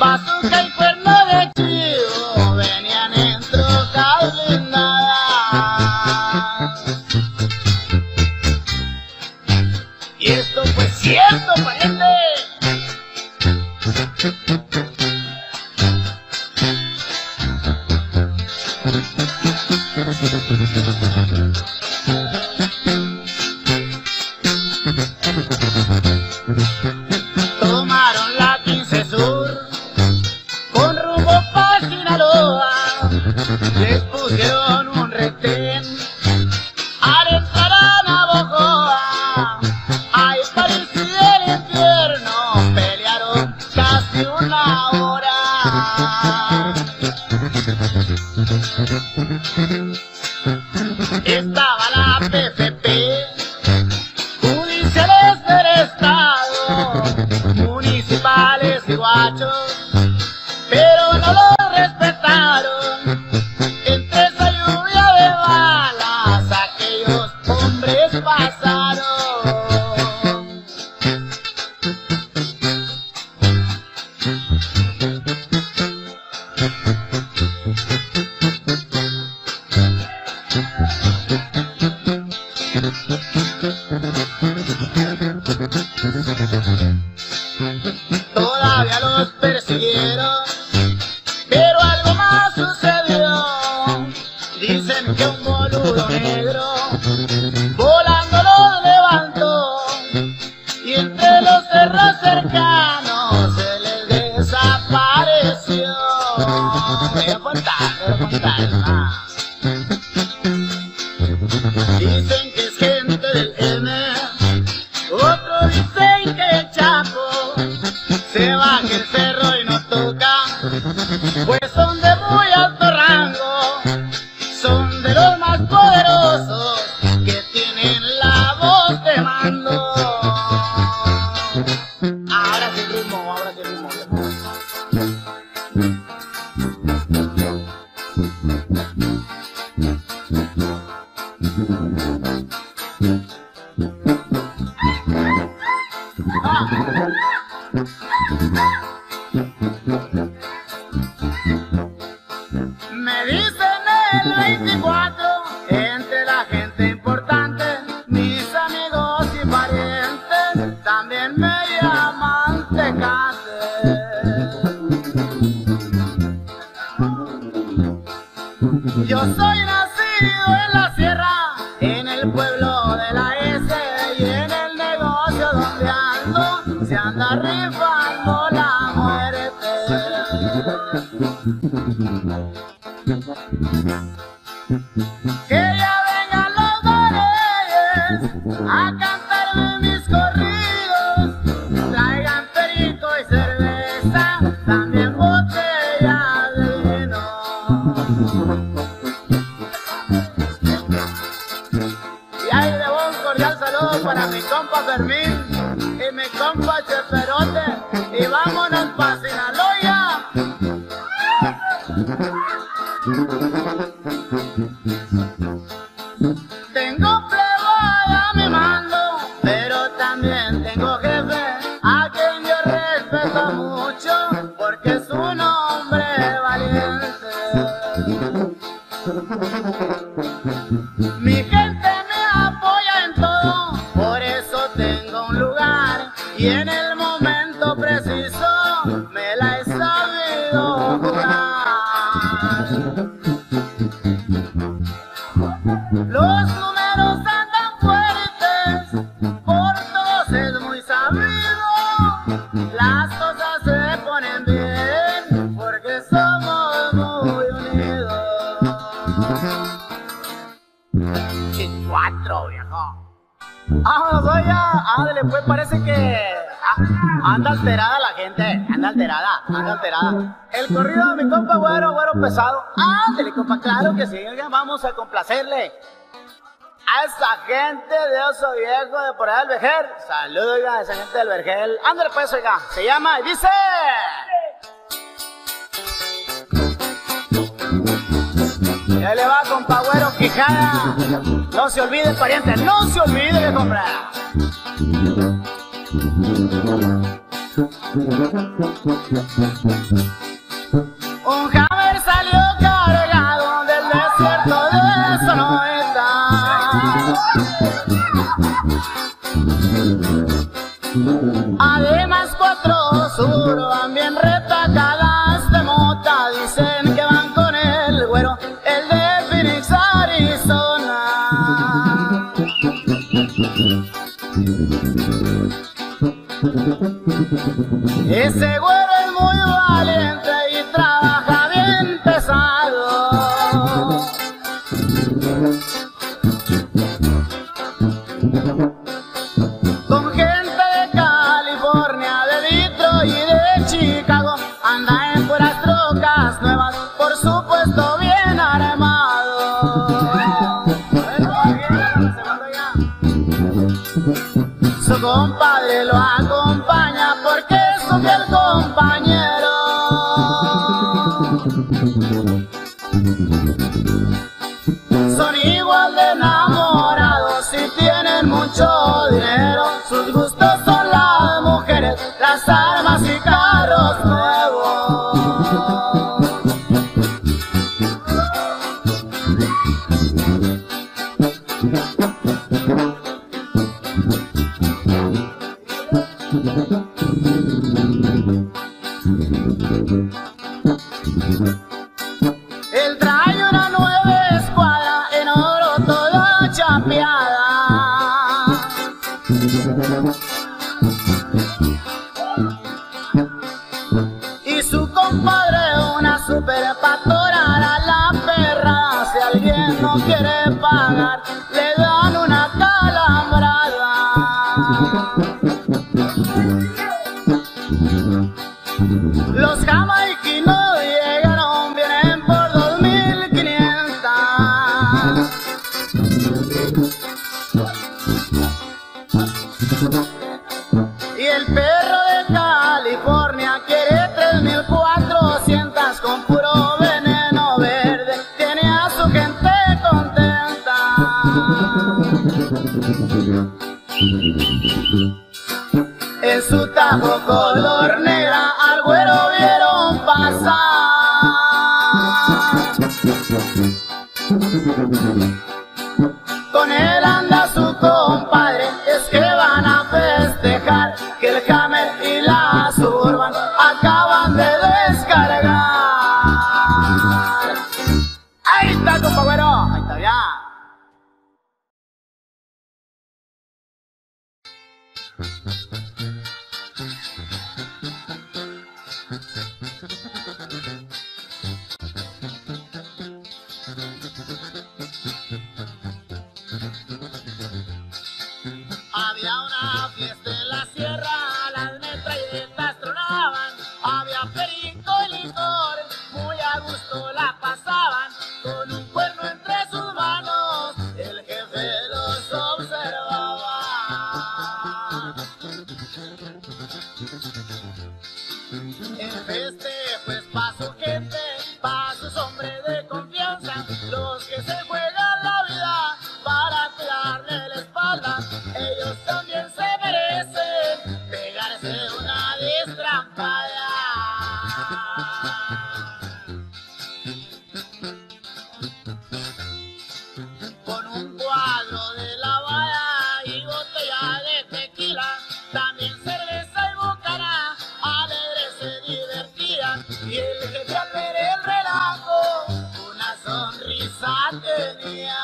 bazooka y cuerno de chivo venían en trocas blindadas. Y esto fue cierto, pariente. Thank you. Tomaron la quince sur con rumbo pa' Sinaloa. Les pusieron un retén al entrar a Navojoa. Ahí parecía el infierno, pelearon casi una hora. Estaba la P F P, judiciales del estado, municipales y guachos, pero no los respetaron. Entre esa lluvia de balas, aquellos hombres pasaron. Todavía los persiguieron, pero algo más sucedió. Dicen que un boludo negro volando los levantó, y entre los cerros cercanos se les desapareció. Voy a contar, voy a contar más. Dicen que es gente del M, otros dicen que el Chapo se baja el cerro y no toca, pues son de muy alto rango, son de los más poderosos que tienen la voz de mando. Ahora sí ritmo, ahora sí ritmo. Me dicen el veinticuatro, entre la gente importante, mis amigos y parientes, también me llaman Tecate. Yo soy nacido en la sierra, en el pueblo de la S, y en el negocio donde ando se anda rifando la muerte. Que ya vengan los Reyes a cantarme mis corridos, traigan perico y cerveza, también botella de vino. Y ahí le voy un cordial saludo para mi compa Fermín y mi compa Cheperote, y vámonos pa' Sinaloa. Tengo plebada a mi mando, pero también tengo jefe, a quien yo respeto mucho, porque es un hombre valiente. Mi gente me apoya en todo, por eso tengo un lugar, y en el momento preciso me la he sabido jugar. Los números andan fuertes, por todos es muy sabido, las cosas se ponen bien, porque somos muy unidos. Cuatro, viejo. Ah, vaya, ándale pues, parece que anda alterada la gente, anda alterada, anda alterada. El corrido de mi compa Güero, Güero Pesado. Ándale, compa, claro que sí, vamos a complacerle a esa gente de Oso Viejo de por allá del Vergel. Saludos, oiga, a esa gente del Vergel. Ándale pues, oiga, se llama y dice... Ya le va, compa Güero Quijada. No se olvide, pariente, no se olvide de comprar. Un Hammer salió cargado del desierto de Sonoita. Además, cuatro surban bien retacadas de mota, dicen que van con el Güero, el de Phoenix, Arizona. Ese güero es muy valiente y trabaja bien pesado. Con gente de California, de Detroit y de Chicago, anda en puras trocas nuevas, por supuesto bien armado. Su compadre lo acompaña porque es su fiel compañero. Son igual de enamorados y tienen mucho dinero. Sus gustos son las mujeres, las armas y carros nuevos. Él trae una nueva escuadra en oro toda chapeada. Y su compadre una super pastora, a la perra. Si alguien no quiere pagar, le dan una calambrada. Los jamaiquinos llegaron, vienen por dos mil quinientas. Y el perro de California quiere tres mil cuatrocientas. Con puro veneno verde tiene a su gente contenta. En su tajo color negra al güero vieron pasar. Con él anda su compadre, es que van a festejar que el Hammer y la Suburban acaban de descargar. Ahí está, compa güero, ahí está ya. Había una fiesta en la sierra, las metralletas tronaban, había perico y licor, muy a gusto la pasaban, con un cuerno entre sus manos, el jefe los observaba. En este pues pasó gente, pasó hombres de confianza, los que se juegan la vida para cuidarle la espalda. Ellos también se merecen pegarse una destrampada. Con un cuadro de la valla y botella de tequila, también cerveza y bucana, alegre se divertía. Y el que te hacer el relajo, una sonrisa tenía.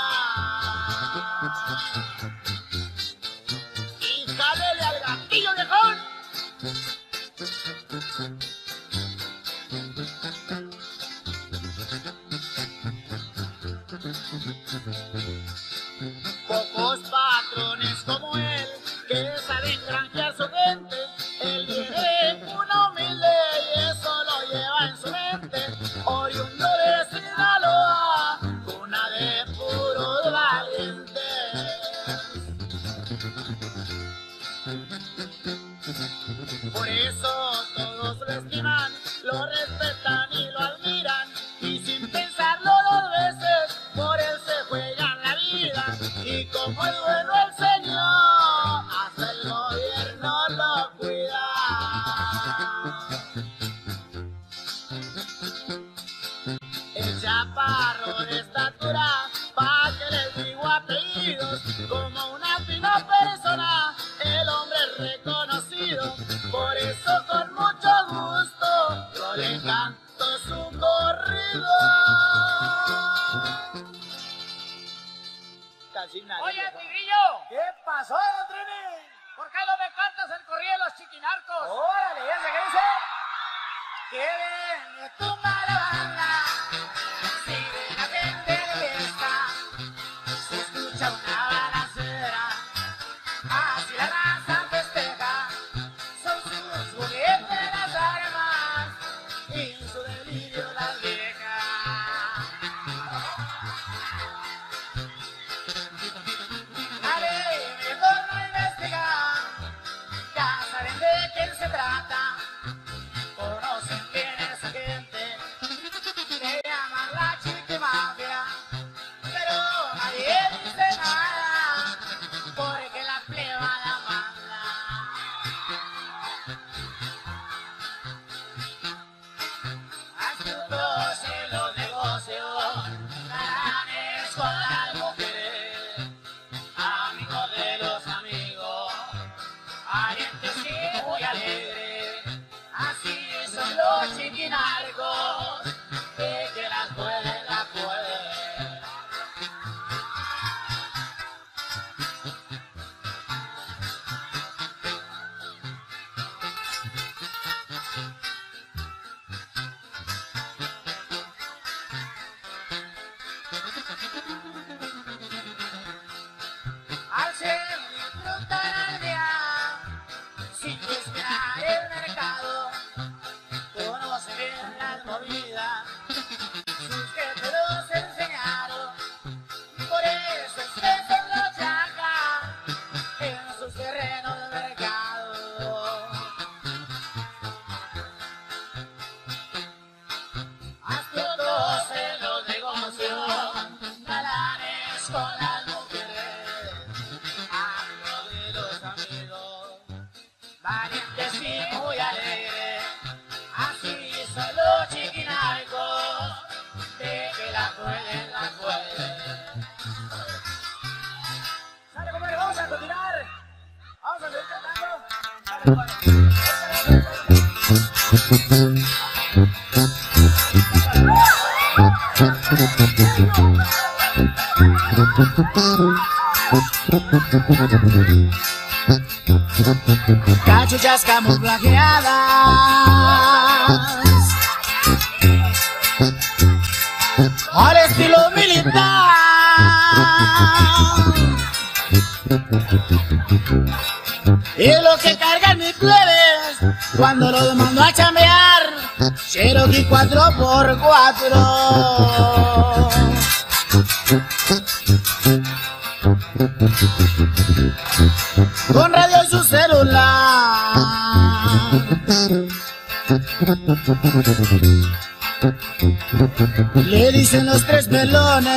Y jálele al gatillo, viejón. Pocos patrones como él que saben granjear su gente. Él vive una humilde y eso lo lleva en su mente. Oriundo de Sinaloa, cuna de puros valientes. Por eso todos lo estiman, lo respetan y lo admiran. Y sin pensarlo dos veces, por él se juegan la vida. Y como es bueno el Señor, hasta el gobierno lo cuida. El chaparro de estatura, pa' que les digo apellidos, como una fina persona, el hombre es reconocido. Por eso con mucho gusto yo le canto su corrido. Oye, Tigrillo, ¿qué pasó, Trini? Parientes y muy alegres, así son los chiquinalgos, que que las pueden, las pueden. Al ser fruta en el día, sin esperar el mercado, conocen las movidas, sus que te los enseñaron, por eso es que se los saca en sus terrenos de mercado. Astutos en los negocios, galanes con las mujeres, hablo de los amigos, valientes y muy alegres, así son los chiquinalgos, de que la pueden, la pueden. Sale, compadre, vamos a continuar. Vamos a seguir cantando. Sale, compadre. Cachuchas camuflajeadas al estilo militar, y lo que cargan mis plebes cuando los mando a chambear, Cherokee cuatro por cuatro con radio y su celular, le dicen los tres melones,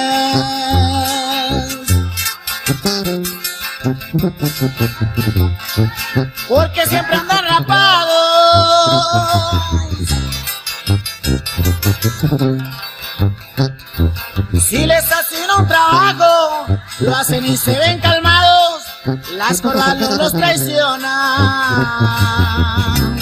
porque siempre andan rapados. Si les hacen un trabajo, lo hacen y se ven calmados, las corbatas los traicionan.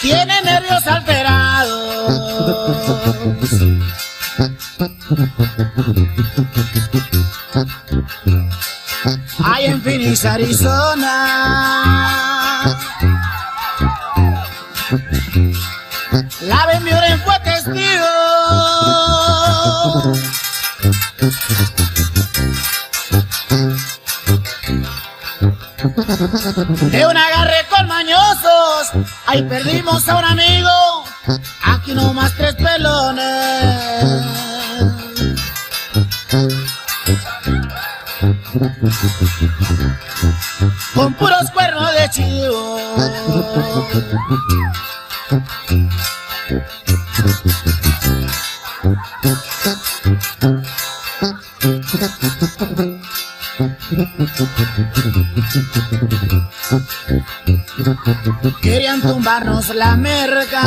Tienen nervios alterados, hay en Phoenix, Arizona. La Ben Buren fue testigo de un agarre con mañosos. Ahí perdimos a un amigo, aquí nomás tres pelones. Con puros cuernos de chivo, querían tumbarnos la merca,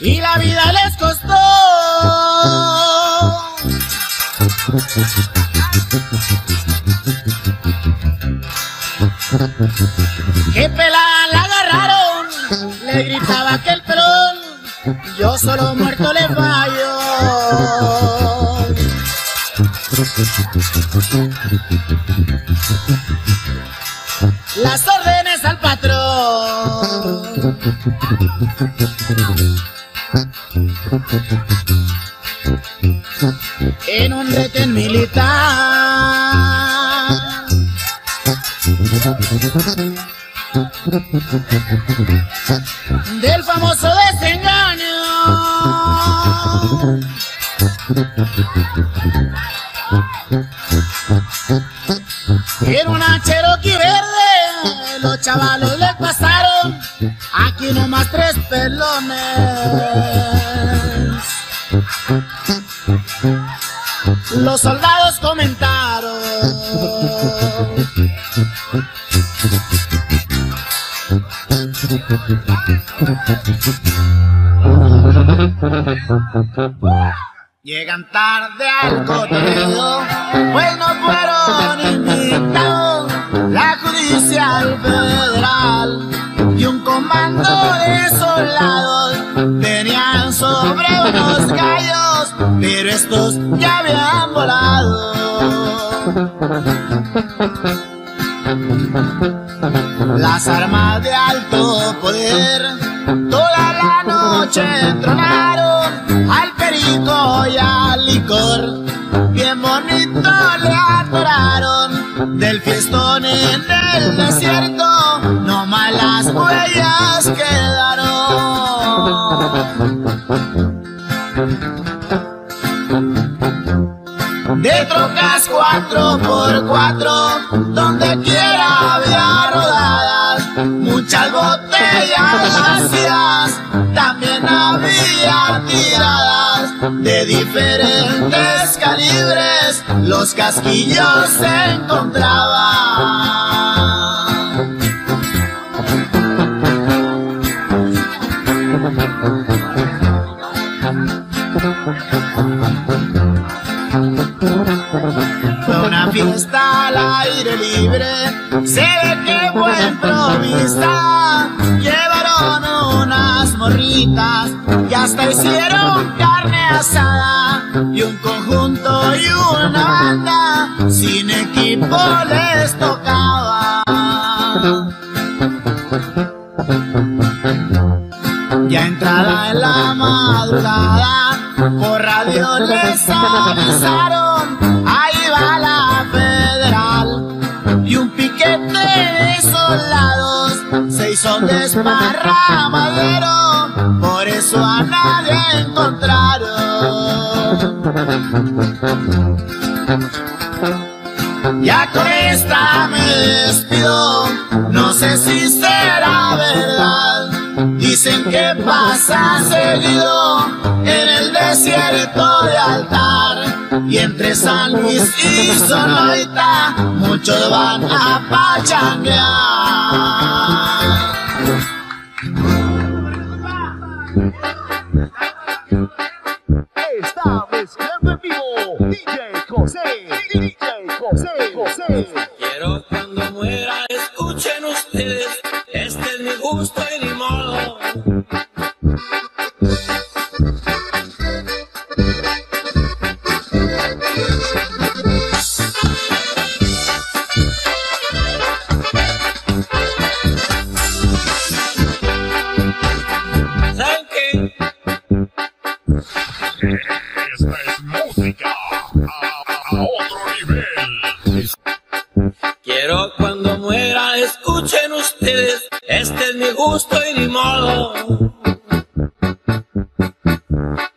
y la vida les costó. Que pelada la agarraron, le gritaba aquel pelón, yo solo muerto le fallo. Las órdenes al patrón, en un retén militar. Del famoso desengaño, en una Cherokee verde, los chavalos le pasaron, aquí nomás tres pelones. Los soldados comentaron, Llegan tarde al cotorreo, pues no fueron invitados la judicial federal y un comando de soldados. Tenían sobre unos gallos, pero estos ya habían volado. Las armas de alto poder toda la noche tronaron al perico y al licor, bien bonito le atoraron. Del fiestón en el desierto nomás las huellas quedaron. De trocas cuatro por cuatro, donde quiera había rodadas, muchas botellas vacías, también había tiradas, de diferentes calibres, los casquillos se encontraban. Fue una fiesta al aire libre, se ve que fue improvisada. Llevaron unas morritas y hasta hicieron carne asada. Y un conjunto y una banda sin equipo les tocaba. Ya entrada en la madrugada, por radio les avisaron, ahí va la federal. Y un piquete de soldados se hizo un desparramadero, por eso a nadie encontraron. Ya con esta me despido, no sé si será verdad. Dicen que pasa seguido en el desierto de Altar, y entre San Luis y Sonoita muchos van a pachanguear. Está mezclando en vivo D J José, D J José, José. Quiero cuando muera escuchen ustedes, este es mi gusto y ni modo. ¿Saben qué? Esta es música a, a otro nivel. Quiero cuando muera escuchen ustedes, este es mi gusto y ni modo.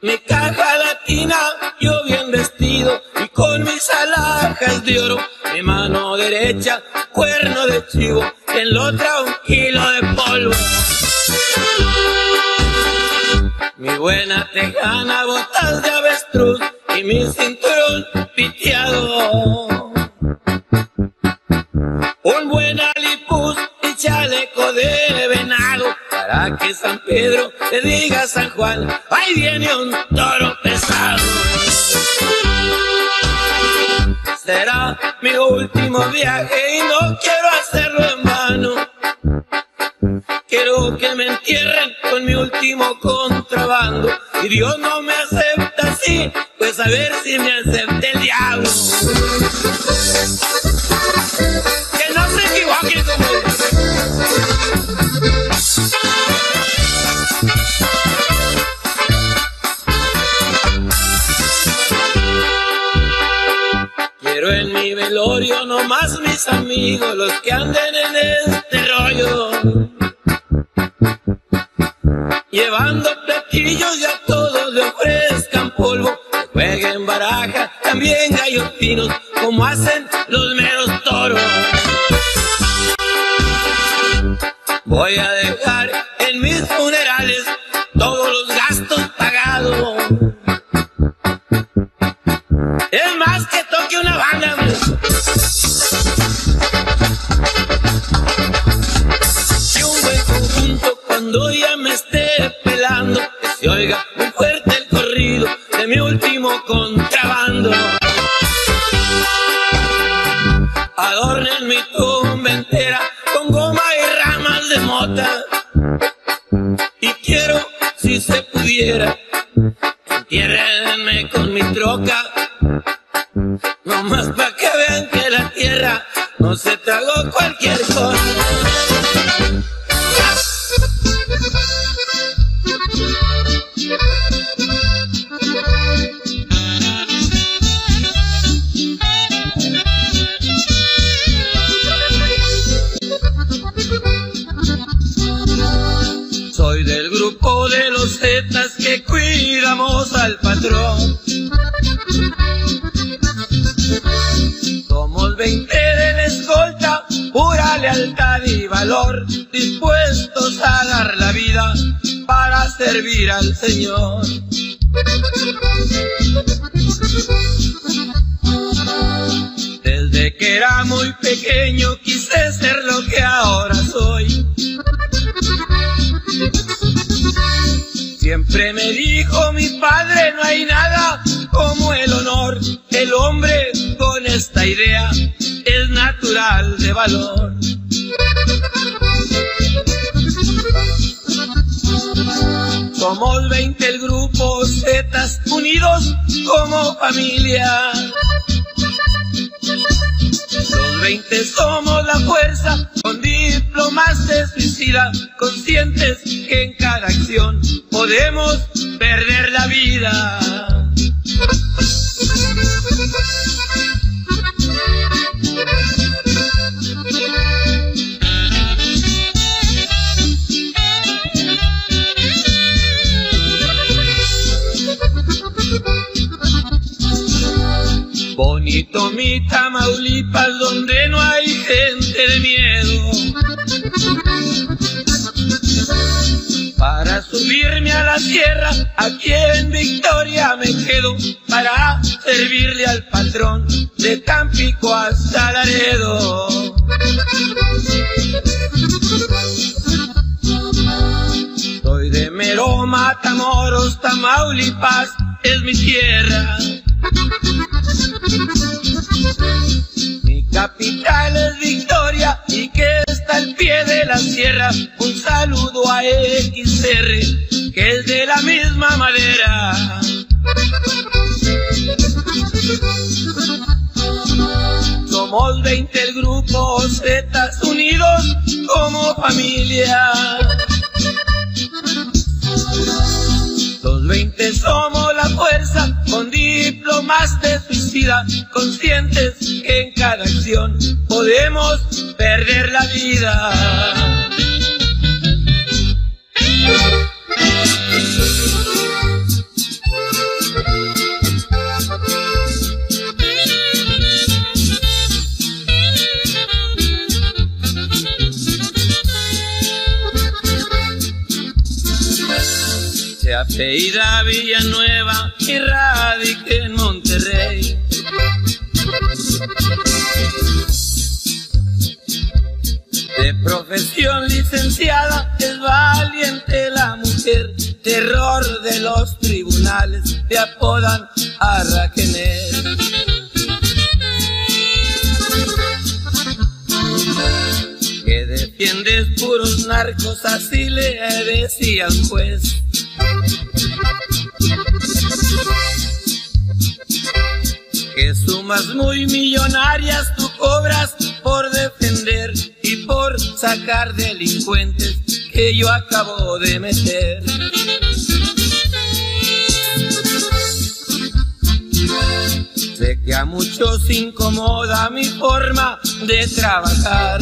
Mi caja latina, yo bien vestido y con mis alhajas de oro. Mi mano derecha, cuerno de chivo, y en la otra un kilo de polvo. Mi buena tejana, botas de avestruz y mi cinturón piteado. Un buen alipuz y chaleco de venado, para que San Pedro le diga a San Juan, ahí viene un toro pesado. Será mi último viaje y no quiero hacerlo en vano. Quiero que me entierren con mi último contrabando, y Dios no me acepta así, pues a ver si me acepta el diablo. Que no se equivoquen como yo. Quiero en mi velorio nomás mis amigos, los que anden en este rollo, llevando platillos y a todos le ofrezcan polvo. Jueguen baraja, también gallotinos, como hacen los meros toros. Voy a dejar en mis funerales todos los gastos pagados. Es más que toque una banda. Y un buen conjunto cuando ya me esté pelando, que se oiga de mi último contrabando. Adornen mi tumba entera con goma y ramas de mota. Y quiero, si se pudiera, entiérrenme con mi troca, nomás pa' que vean que la tierra no se tragó cualquier cosa. Soy del grupo de los Zetas que cuidamos al patrón. Somos veinte de la escolta, pura lealtad y valor, dispuestos a dar la vida para servir al Señor. Desde que era muy pequeño quise ser lo que ahora soy. Siempre me dijo mi padre, no hay nada como el honor. El hombre con esta idea es natural de valor. Somos veinte el grupo Zetas, unidos como familia. Los veinte somos la fuerza, con diplomas de suicida, conscientes que en cada acción podemos perder la vida. Bonito mi Tamaulipas, donde no hay gente de miedo. Para subirme a la sierra, aquí en Victoria me quedo, para servirle al patrón, de Tampico hasta Laredo. Soy de Mero Matamoros, Tamaulipas es mi tierra. Mi capital es Victoria y que está al pie de la sierra. Un saludo a X R, que es de la misma madera. Somos veinte el grupo Zetas, unidos como familia. Los veinte somos la fuerza, con diplomas de suicida, conscientes que en cada acción podemos perder la vida. Se apellida Villanueva y radique en Monterrey. De profesión licenciada, es valiente la mujer. Terror de los tribunales, le apodan a Raquener. Que defiendes puros narcos, así le decía al juez. Que sumas muy millonarias tú cobras por defender y por sacar delincuentes que yo acabo de meter. Sé que a muchos incomoda mi forma de trabajar.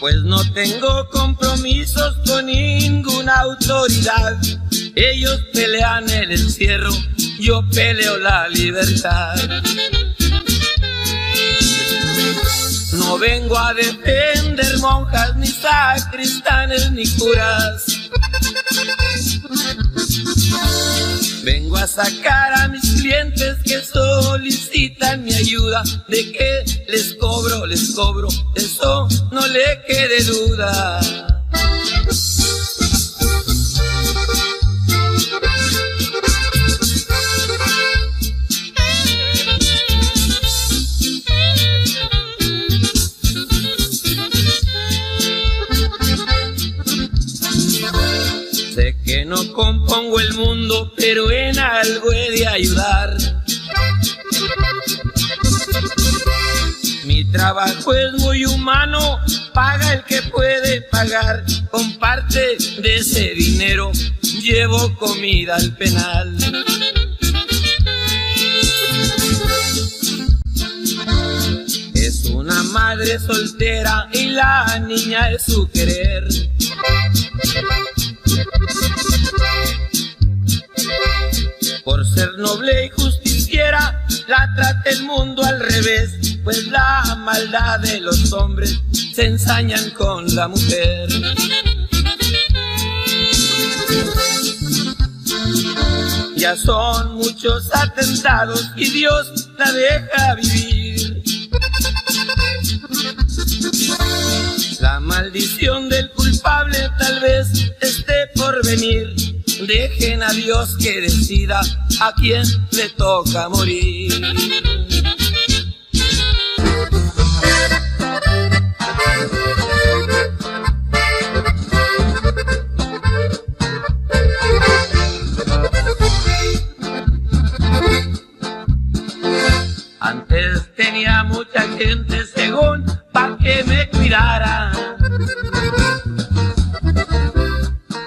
Pues no tengo compromisos con ninguna autoridad. Ellos pelean el encierro, yo peleo la libertad. No vengo a defender monjas, ni sacristanes, ni curas. Vengo a sacar a mis clientes que solicitan mi ayuda. De que les cobro, les cobro, eso no le quede duda. no compongo el mundo, pero en algo he de ayudar. Mi trabajo es muy humano, paga el que puede pagar. Con parte de ese dinero llevo comida al penal. Es una madre soltera y la niña es su querer. Por ser noble y justiciera, la trata el mundo al revés, pues la maldad de los hombres se ensañan con la mujer. Ya son muchos atentados y Dios la deja vivir. La maldición del culpable tal vez esté por venir. Dejen a Dios que decida a quién le toca morir. Antes tenía mucha gente según pa' que me cuidara.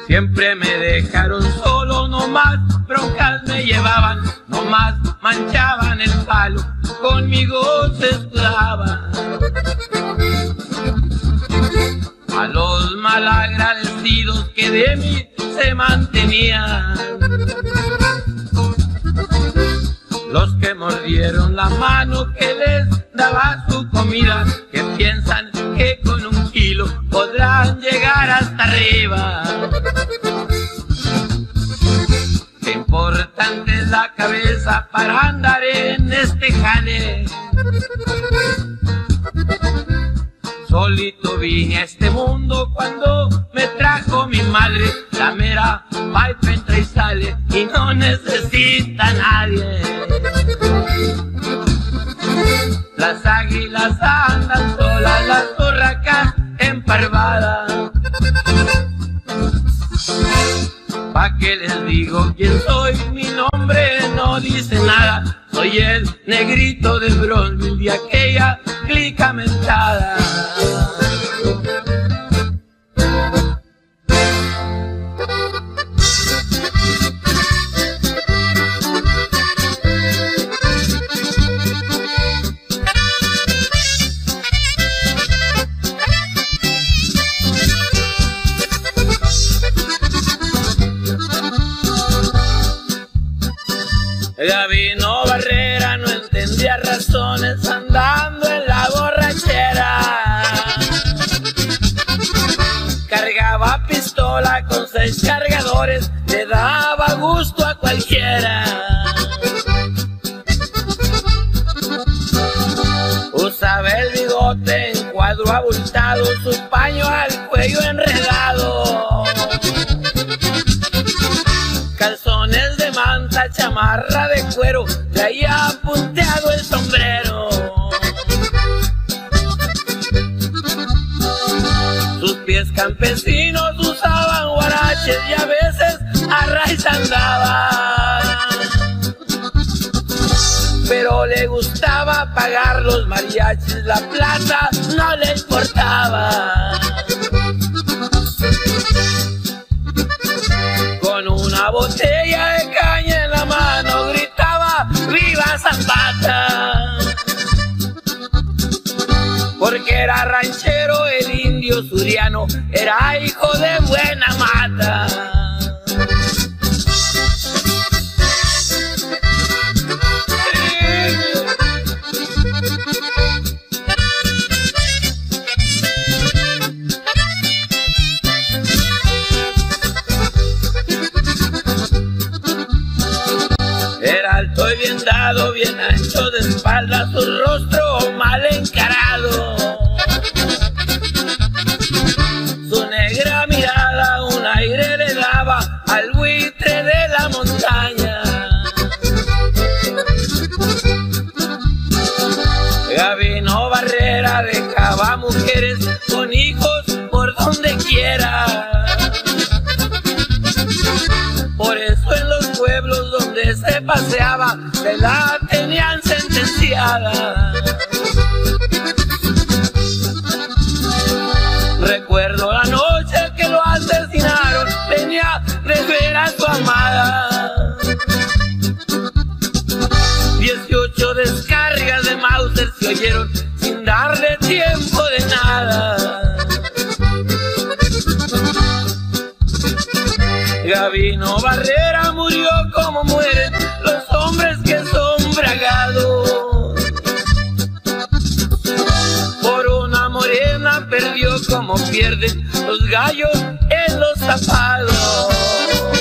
Siempre me dejaron solo, nomás broncas me llevaban, nomás manchaban el palo, conmigo se escudaban. A los malagradecidos que de mí se mantenían, los que mordieron la mano que les daba su comida, que piensan que con un kilo podrán llegar hasta arriba. Qué importante es la cabeza para andar en este jale. Solito vine a este mundo cuando me trajo mi madre. La mera va y entra y sale y no necesita a nadie. Las águilas andan solas, las borracas emparvadas. Pa' que les digo quién soy, mi nombre no dice nada. Soy el negrito de Bronzeville de aquella clica mentada. Gavino Barrera no entendía razones andando en la borrachera. Cargaba pistola con seis cargadores, le daba gusto a cualquiera. Usaba el bigote en cuadro abultado, su paño al cuello enredado. Calzones de manta, chamarra de cuero, traía punteado el sombrero. Sus pies campesinos usaban guaraches y a veces a raíz andaba. Pero le gustaba pagar los mariachis, la plata no le importaba. Con una botella de caña en la mano gritaba ¡Viva Zapata! Porque era ranchero el indio suriano, era hijo de buena mata. Estoy bien dado, bien ancho de espalda, su rostro mal encarado. Su negra mirada un aire le daba al buitre de la montaña. Gavino Barrera dejaba mujeres con hijos por donde quiera. donde se paseaba, se la tenían sentenciada. Recuerdo la noche que lo asesinaron, venía de ver a su amada. dieciocho descargas de Mauser se oyeron sin darle tiempo de nada. Gavino Barrera murió como mueren los hombres que son bragados. Por una morena perdió como pierden los gallos en los zapatos.